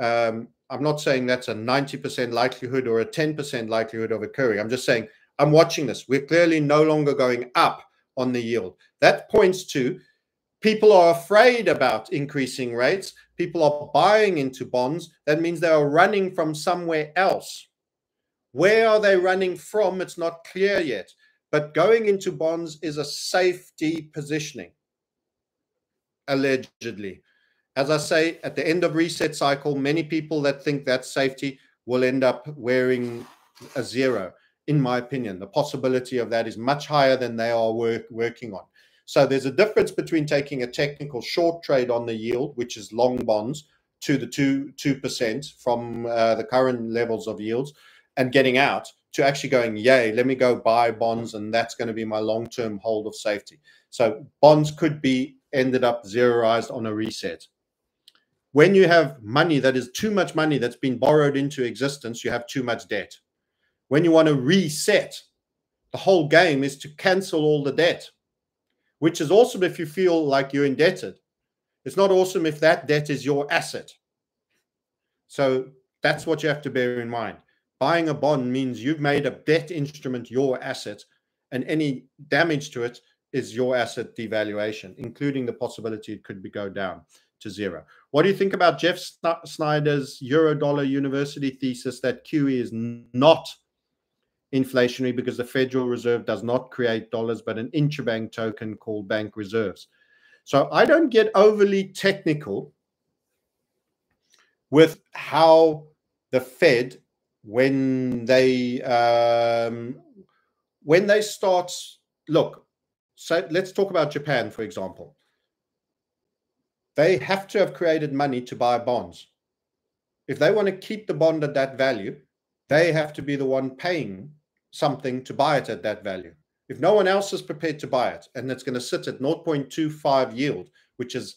Um, I'm not saying that's a ninety percent likelihood or a ten percent likelihood of occurring. I'm just saying I'm watching this. We're clearly no longer going up on the yield. That points to people are afraid about increasing rates. People are buying into bonds. That means they are running from somewhere else. Where are they running from? It's not clear yet. But going into bonds is a safety positioning. Allegedly. As I say, at the end of reset cycle, many people that think that's safety will end up wearing a zero, in my opinion. The possibility of that is much higher than they are work, working on. So there's a difference between taking a technical short trade on the yield, which is long bonds, to the two, 2% from uh, the current levels of yields, and getting out, to actually going, yay, let me go buy bonds, and that's going to be my long-term hold of safety. So bonds could be ended up zeroized on a reset. When you have money that is too much money that's been borrowed into existence, you have too much debt. When you want to reset, the whole game is to cancel all the debt, which is awesome if you feel like you're indebted. It's not awesome if that debt is your asset. So that's what you have to bear in mind. Buying a bond means you've made a debt instrument your asset, and any damage to it is your asset devaluation, including the possibility it could be go down to zero. What do you think about Jeff Snyder's Eurodollar University thesis that Q E is not inflationary because the Federal Reserve does not create dollars, but an intrabank token called bank reserves? So I don't get overly technical with how the Fed, when they, um, when they start, look, so let's talk about Japan, for example. They have to have created money to buy bonds. If they want to keep the bond at that value, they have to be the one paying something to buy it at that value. If no one else is prepared to buy it, and it's going to sit at zero point two five yield, which is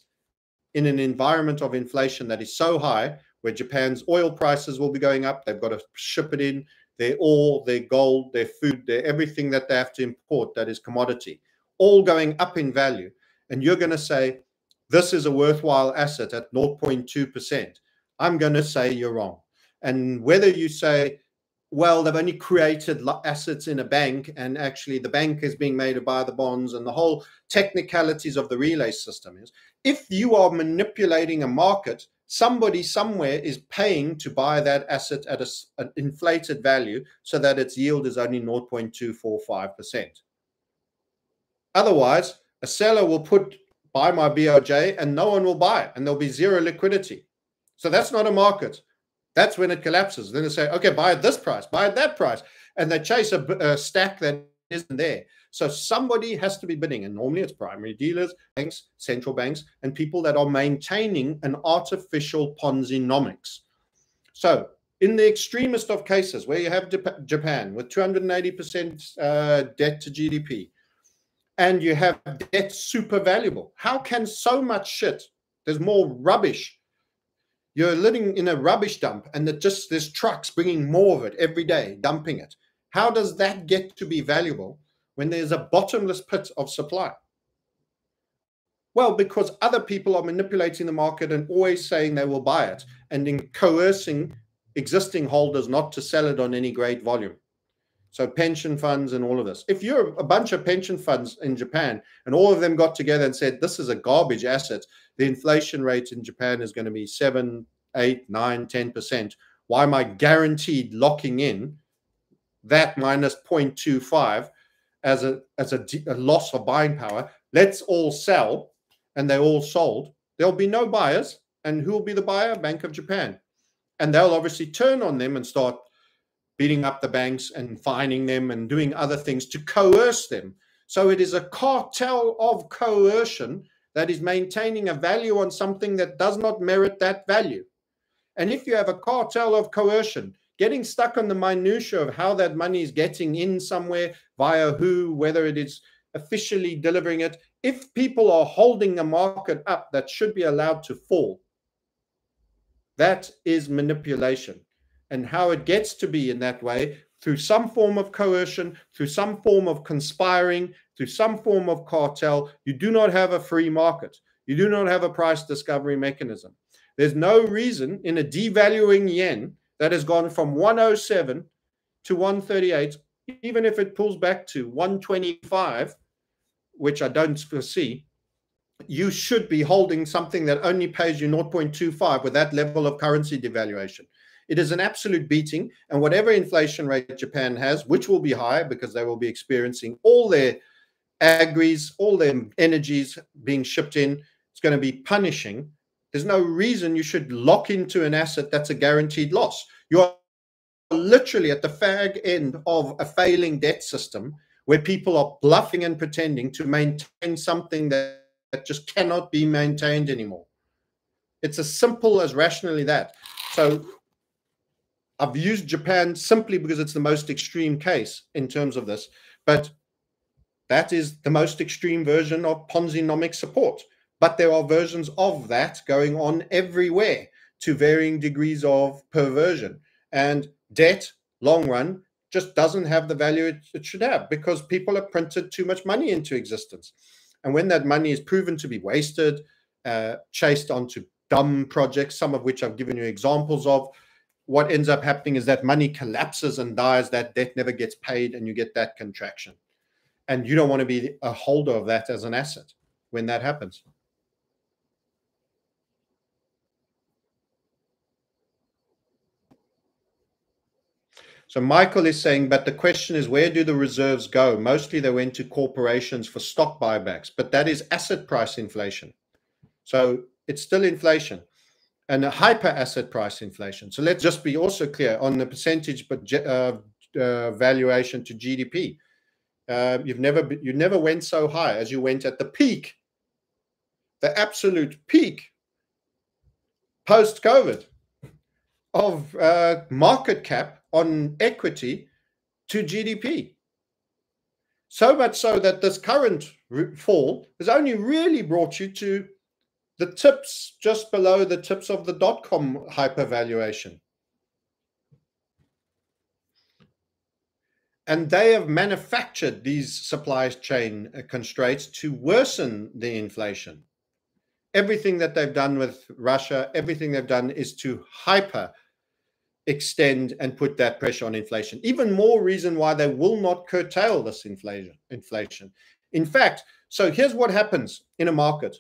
in an environment of inflation that is so high, where Japan's oil prices will be going up, they've got to ship it in, their oil, their gold, their food, their everything that they have to import that is commodity, all going up in value, and you're going to say, this is a worthwhile asset at zero point two percent. I'm going to say you're wrong. And whether you say, well, they've only created assets in a bank, and actually the bank is being made to buy the bonds, and the whole technicalities of the relay system is, if you are manipulating a market, somebody somewhere is paying to buy that asset at a, an inflated value so that its yield is only zero point two four five percent. Otherwise, a seller will put buy my B O J and no one will buy it, and there'll be zero liquidity. So that's not a market. That's when it collapses. Then they say, okay, buy at this price, buy at that price. And they chase a, a stack that isn't there. So somebody has to be bidding. And normally it's primary dealers, banks, central banks, and people that are maintaining an artificial Ponzi-nomics. So in the extremest of cases where you have Japan with two hundred eighty percent uh, debt to G D P, and you have debt super valuable. How can so much shit, there's more rubbish You're living in a rubbish dump, and that just there's trucks bringing more of it every day, dumping it. How does that get to be valuable when there's a bottomless pit of supply? Well, because other people are manipulating the market and always saying they will buy it and in coercing existing holders not to sell it on any great volume. So pension funds and all of this. If you're a bunch of pension funds in Japan and all of them got together and said, this is a garbage asset, the inflation rate in Japan is going to be seven, eight, nine, ten percent. Why am I guaranteed locking in that minus zero point two five as a as a, a loss of buying power? Let's all sell, and they all sold. There'll be no buyers, and who will be the buyer? Bank of Japan. And they'll obviously turn on them and start beating up the banks and fining them and doing other things to coerce them. So it is a cartel of coercion that is maintaining a value on something that does not merit that value. And if you have a cartel of coercion, getting stuck on the minutiae of how that money is getting in somewhere, via who, whether it is officially delivering it, if people are holding a market up that should be allowed to fall, that is manipulation. And how it gets to be in that way, through some form of coercion, through some form of conspiring, through some form of cartel, you do not have a free market. You do not have a price discovery mechanism. There's no reason in a devaluing yen that has gone from one oh seven to one thirty-eight, even if it pulls back to one twenty-five, which I don't foresee, you should be holding something that only pays you zero point two five with that level of currency devaluation. It is an absolute beating, and whatever inflation rate Japan has, which will be high because they will be experiencing all their agris, all their energies being shipped in, it's going to be punishing. There's no reason you should lock into an asset that's a guaranteed loss. You're literally at the fag end of a failing debt system where people are bluffing and pretending to maintain something that, that just cannot be maintained anymore. It's as simple as rationally that. So I've used Japan simply because it's the most extreme case in terms of this, but that is the most extreme version of Ponzi-nomic support. But there are versions of that going on everywhere to varying degrees of perversion. And debt, long run, just doesn't have the value it, it should have because people have printed too much money into existence. And when that money is proven to be wasted, uh, chased onto dumb projects, some of which I've given you examples of, what ends up happening is that money collapses and dies, that debt never gets paid, and you get that contraction. And you don't want to be a holder of that as an asset when that happens. So Michael is saying, but the question is, where do the reserves go? Mostly they went to corporations for stock buybacks, but that is asset price inflation. So it's still inflation and a hyper asset price inflation. So let's just be also clear on the percentage but uh, uh, valuation to G D P. Uh, you've never, you never went so high as you went at the peak, the absolute peak post-COVID of uh, market cap on equity to G D P. So much so that this current fall has only really brought you to the tips, just below the tips of the dot-com hypervaluation. And they have manufactured these supply chain constraints to worsen the inflation. Everything that they've done with Russia, everything they've done is to hyper extend and put that pressure on inflation. Even more reason why they will not curtail this inflation. Inflation. In fact, so here's what happens in a market.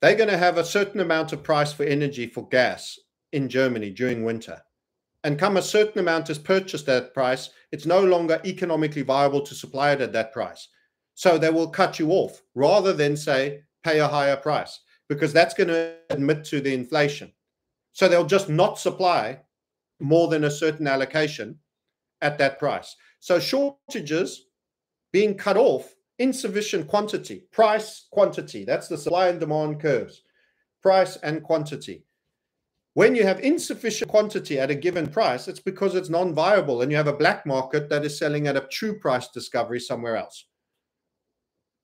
They're going to have a certain amount of price for energy for gas in Germany during winter. And come a certain amount is purchased at that price, it's no longer economically viable to supply it at that price. So they will cut you off rather than say, pay a higher price, because that's going to admit to the inflation. So they'll just not supply more than a certain allocation at that price. So shortages, being cut off, insufficient quantity, price, quantity. That's the supply and demand curves, price and quantity. When you have insufficient quantity at a given price, it's because it's non-viable and you have a black market that is selling at a true price discovery somewhere else.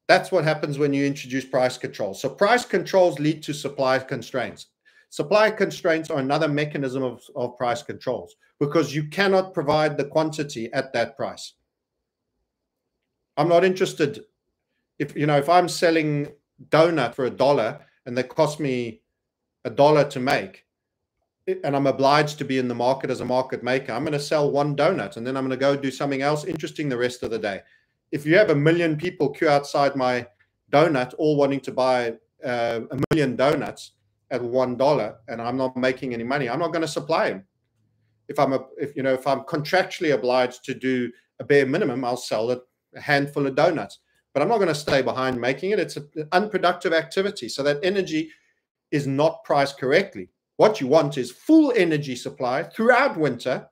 That's what happens when you introduce price control. So price controls lead to supply constraints. Supply constraints are another mechanism of, of price controls because you cannot provide the quantity at that price. I'm not interested. If, you know, if I'm selling donut for a dollar and they cost me a dollar to make, and I'm obliged to be in the market as a market maker, I'm going to sell one donut and then I'm going to go do something else interesting the rest of the day. If you have a million people queue outside my donut, all wanting to buy uh, a million donuts at one dollar, and I'm not making any money, I'm not going to supply them. If I'm a, if you know, if I'm contractually obliged to do a bare minimum, I'll sell a handful of donuts, but I'm not going to stay behind making it. It's an unproductive activity. So that energy is not priced correctly. What you want is full energy supply throughout winter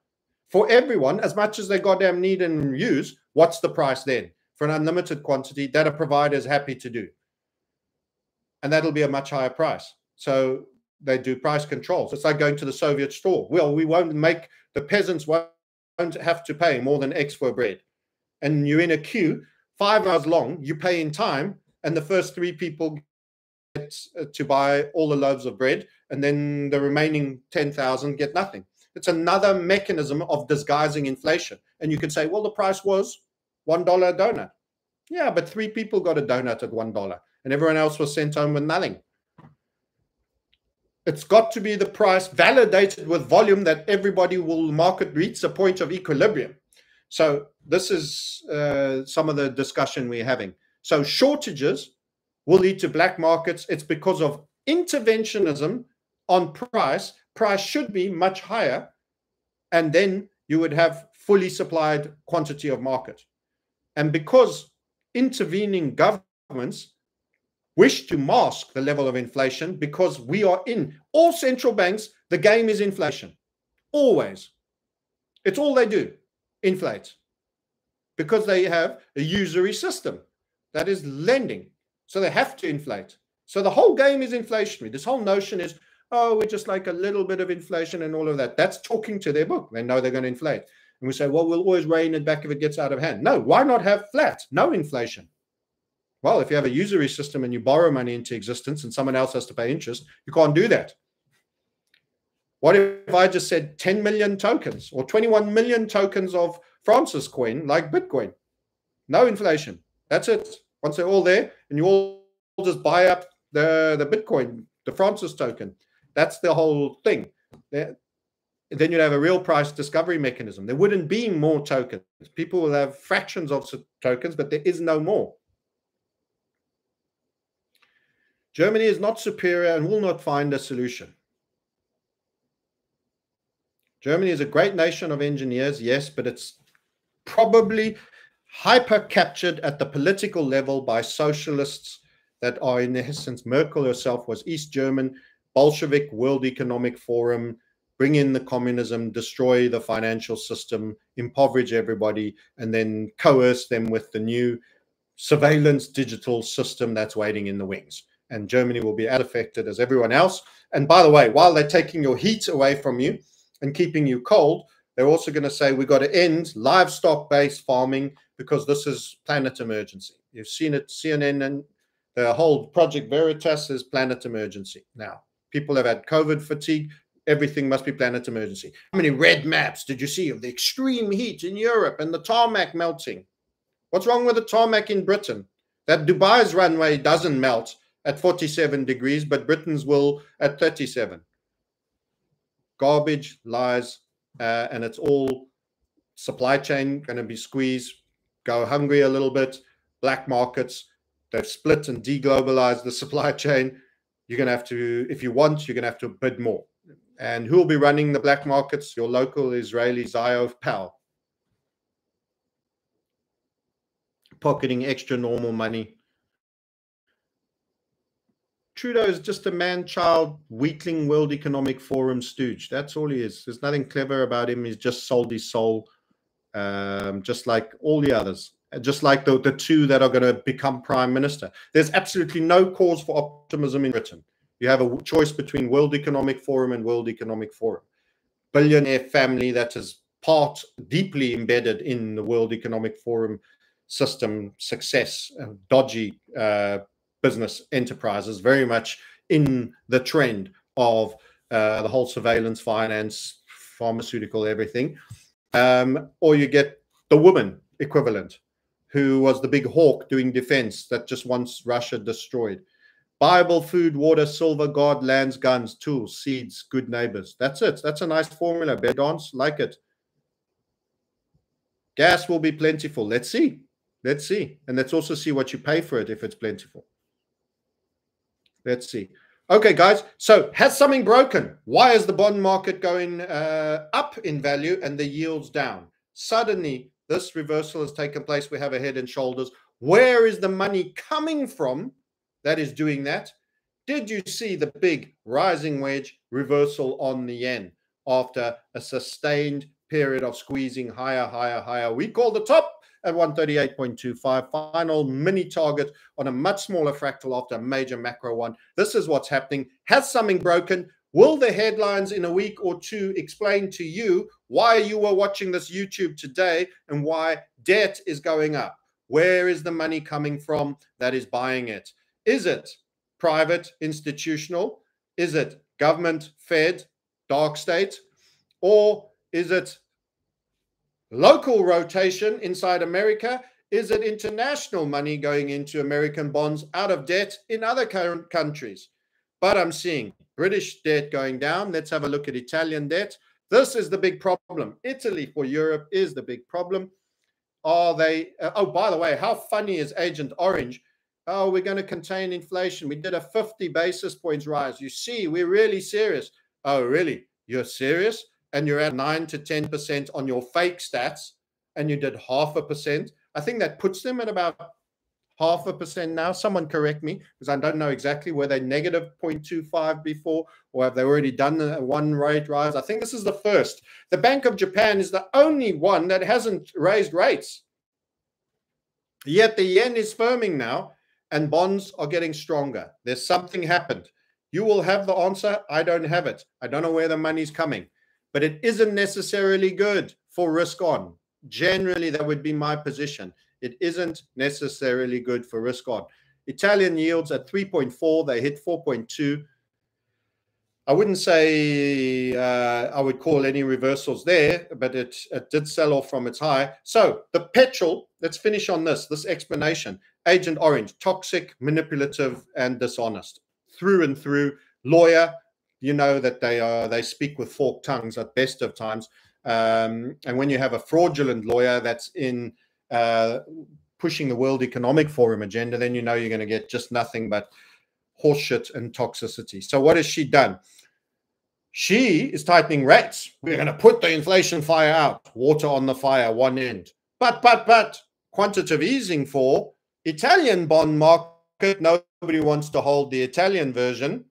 for everyone, as much as they goddamn need and use. What's the price then for an unlimited quantity that a provider is happy to do? And that'll be a much higher price. So they do price controls. It's like going to the Soviet store. Well, we won't make, the peasants won't have to pay more than X for bread. And you're in a queue, five hours long, you pay in time, and the first three people get to buy all the loaves of bread, and then the remaining ten thousand get nothing. It's another mechanism of disguising inflation. And you can say, well, the price was one dollar a donut. Yeah, but three people got a donut at one dollar, and everyone else was sent home with nothing. It's got to be the price validated with volume that everybody will market reach a point of equilibrium. So this is uh, some of the discussion we're having. So shortages will lead to black markets. It's because of interventionism on price. Price should be much higher, and then you would have fully supplied quantity of market. And because intervening governments wish to mask the level of inflation, because we are in all central banks, the game is inflation. Always. It's all they do, inflate, because they have a usury system that is lending. So they have to inflate. So the whole game is inflationary. This whole notion is, oh, we're just like a little bit of inflation and all of that. That's talking to their book. They know they're going to inflate. And we say, well, we'll always rein it back if it gets out of hand. No, why not have flat? No inflation. Well, if you have a usury system and you borrow money into existence and someone else has to pay interest, you can't do that. What if I just said ten million tokens or twenty-one million tokens of Francis coin like Bitcoin? No inflation. That's it. Once they're all there and you all just buy up the, the Bitcoin, the Francis token. That's the whole thing. Then you'd have a real price discovery mechanism. There wouldn't be more tokens. People will have fractions of tokens, but there is no more. Germany is not superior and will not find a solution. Germany is a great nation of engineers, yes, but it's probably hyper-captured at the political level by socialists that are, in essence, Merkel herself was East German, Bolshevik World Economic Forum, bring in the communism, destroy the financial system, impoverish everybody, and then coerce them with the new surveillance digital system that's waiting in the wings. And Germany will be as affected as everyone else. And by the way, while they're taking your heat away from you and keeping you cold, they're also going to say, we've got to end livestock-based farming because this is planet emergency. You've seen it, C N N, and the whole Project Veritas is planet emergency now. People have had COVID fatigue. Everything must be planet emergency. How many red maps did you see of the extreme heat in Europe and the tarmac melting? What's wrong with the tarmac in Britain? That Dubai's runway doesn't melt at forty-seven degrees, but Britain's will at thirty-seven. Garbage, lies, uh, and it's all supply chain going to be squeezed, go hungry a little bit, black markets. They've split and deglobalized the supply chain. You're going to have to, if you want, you're going to have to bid more. And who will be running the black markets? Your local Israeli Zayev Powell. Pocketing extra normal money. Trudeau is just a man-child, weakling World Economic Forum stooge. That's all he is. There's nothing clever about him. He's just sold his soul, um, just like all the others. Just like the, the two that are going to become prime minister. There's absolutely no cause for optimism in Britain. You have a choice between World Economic Forum and World Economic Forum. Billionaire family that is part deeply embedded in the World Economic Forum system, success, and dodgy uh, business enterprises, very much in the trend of uh, the whole surveillance, finance, pharmaceutical, everything. Um, or you get the woman equivalent, who was the big hawk doing defense that just wants Russia destroyed. Bible, food, water, silver, God, lands, guns, tools, seeds, good neighbors. That's it. That's a nice formula. Bear dance, like it. Gas will be plentiful. Let's see. Let's see. And let's also see what you pay for it if it's plentiful. Let's see. Okay, guys. So has something broken? Why is the bond market going uh, up in value and the yields down? Suddenly, this reversal has taken place. We have a head and shoulders. Where is the money coming from that is doing that? Did you see the big rising wedge reversal on the yen after a sustained period of squeezing higher, higher, higher? We call the top at one thirty-eight point two five, final mini target on a much smaller fractal after a major macro one. This is what's happening. Has something broken? Will the headlines in a week or two explain to you why you were watching this YouTube today and why debt is going up? Where is the money coming from that is buying it? Is it private, institutional? Is it government, Fed, dark state? Or is it local rotation inside America? Is it international money going into American bonds out of debt in other current countries? But I'm seeing British debt going down. Let's have a look at Italian debt. This is the big problem. Italy for Europe is the big problem. Are they? Uh, oh, by the way, how funny is Agent Orange? Oh, we're going to contain inflation. We did a fifty basis points rise. You see, we're really serious. Oh, really? You're serious? And you're at nine to ten percent on your fake stats, and you did half a percent. I think that puts them at about half a percent now. Someone correct me, because I don't know exactly. Were they negative zero point two five before, or have they already done one rate rise? I think this is the first. The Bank of Japan is the only one that hasn't raised rates. Yet the yen is firming now, and bonds are getting stronger. There's something happened. You will have the answer. I don't have it. I don't know where the money's coming. But it isn't necessarily good for risk on. Generally, that would be my position. It isn't necessarily good for risk on. Italian yields at three point four. They hit four point two. I wouldn't say uh, I would call any reversals there, but it, it did sell off from its high. So the petrol, let's finish on this, this explanation. Agent Orange, toxic, manipulative, and dishonest. Through and through. Lawyer, you know that they are, they speak with forked tongues at best of times. Um, and when you have a fraudulent lawyer that's in uh, pushing the World Economic Forum agenda, then you know you're going to get just nothing but horseshit and toxicity. So what has she done? She is tightening rates. We're going to put the inflation fire out, water on the fire, one end. But, but, but, quantitative easing for Italian bond market. Nobody wants to hold the Italian version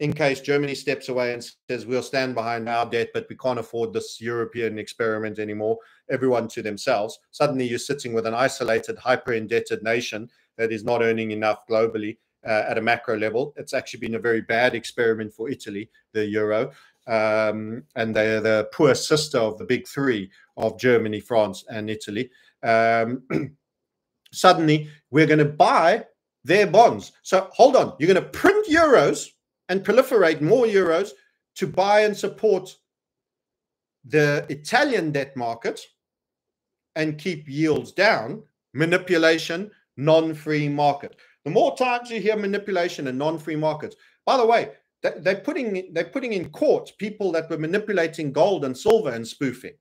in case Germany steps away and says, we'll stand behind our debt, but we can't afford this European experiment anymore. Everyone to themselves. Suddenly you're sitting with an isolated, hyper-indebted nation that is not earning enough globally uh, at a macro level. It's actually been a very bad experiment for Italy, the euro. Um, and they're the poor sister of the big three of Germany, France, and Italy. Um, suddenly we're going to buy their bonds. So hold on, you're going to print euros and proliferate more euros to buy and support the Italian debt market and keep yields down. Manipulation, non-free market. The more times you hear manipulation and non-free markets, by the way, they're putting, they're putting in court people that were manipulating gold and silver and spoofing.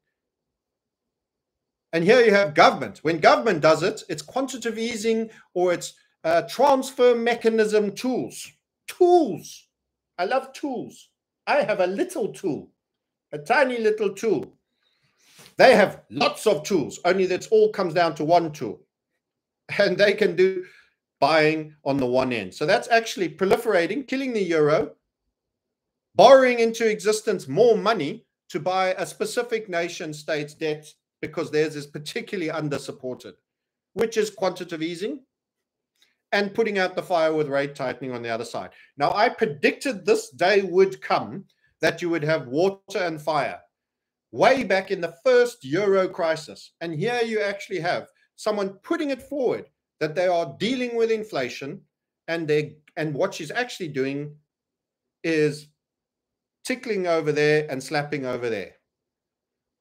And here you have government. When government does it, it's quantitative easing or it's uh, transfer mechanism tools. Tools. I love tools. I have a little tool, a tiny little tool. They have lots of tools, only that all comes down to one tool. And they can do buying on the one end. So that's actually proliferating, killing the euro, borrowing into existence more money to buy a specific nation state's debt, because theirs is particularly under-supported, which is quantitative easing and putting out the fire with rate tightening on the other side. Now, I predicted this day would come that you would have water and fire way back in the first euro crisis. And here you actually have someone putting it forward that they are dealing with inflation, and, they, and what she's actually doing is tickling over there and slapping over there.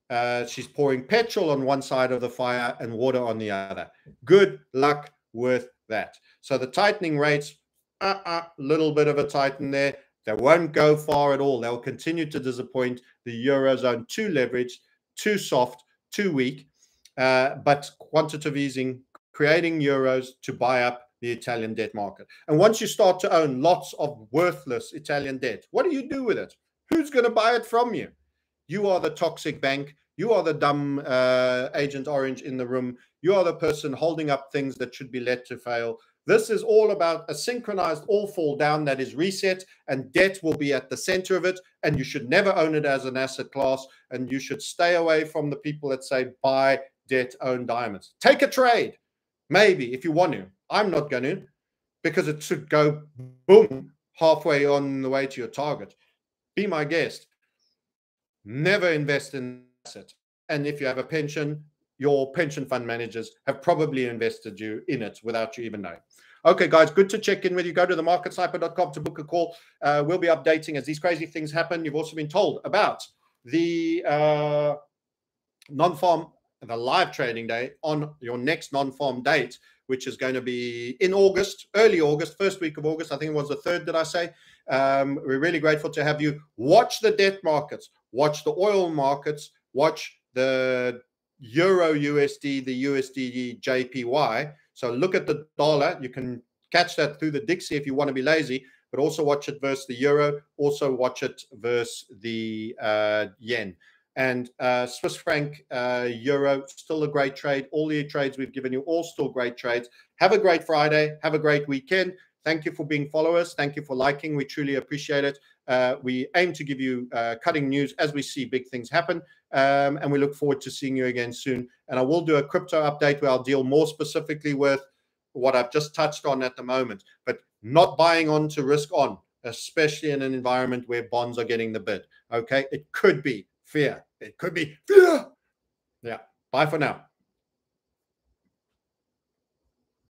Uh, she's pouring petrol on one side of the fire and water on the other. Good luck with that. So the tightening rates, a uh, uh, little bit of a tighten there. They won't go far at all. They'll continue to disappoint. The Eurozone too leveraged, too soft, too weak. Uh, but quantitative easing, creating euros to buy up the Italian debt market. And once you start to own lots of worthless Italian debt, what do you do with it? Who's going to buy it from you? You are the toxic bank. You are the dumb uh, Agent Orange in the room. You are the person holding up things that should be let to fail. This is all about a synchronized all fall down that is reset, and debt will be at the center of it, and you should never own it as an asset class, and you should stay away from the people that say buy debt, own diamonds. Take a trade, maybe, if you want to. I'm not going to, because it should go boom halfway on the way to your target. Be my guest. Never invest in asset. And if you have a pension, your pension fund managers have probably invested you in it without you even knowing. Okay, guys, good to check in with you. Go to the market sniper dot com to book a call. Uh, we'll be updating as these crazy things happen. You've also been told about the uh, non-farm, the live trading day on your next non-farm date, which is going to be in August, early August, first week of August. I think it was the third, did I say? Um, we're really grateful to have you. Watch the debt markets. Watch the oil markets. Watch the Euro U S D, the U S D J P Y. So look at the dollar. You can catch that through the Dixie if you want to be lazy, but also watch it versus the euro. Also watch it versus the uh, yen. And uh, Swiss franc, uh, euro, still a great trade. All the trades we've given you, all still great trades. Have a great Friday. Have a great weekend. Thank you for being followers. Thank you for liking. We truly appreciate it. Uh, we aim to give you uh, cutting news as we see big things happen. Um, and we look forward to seeing you again soon. And I will do a crypto update where I'll deal more specifically with what I've just touched on at the moment. But not buying on to risk on, especially in an environment where bonds are getting the bid. Okay? It could be fear. It could be fear. Yeah. Bye for now.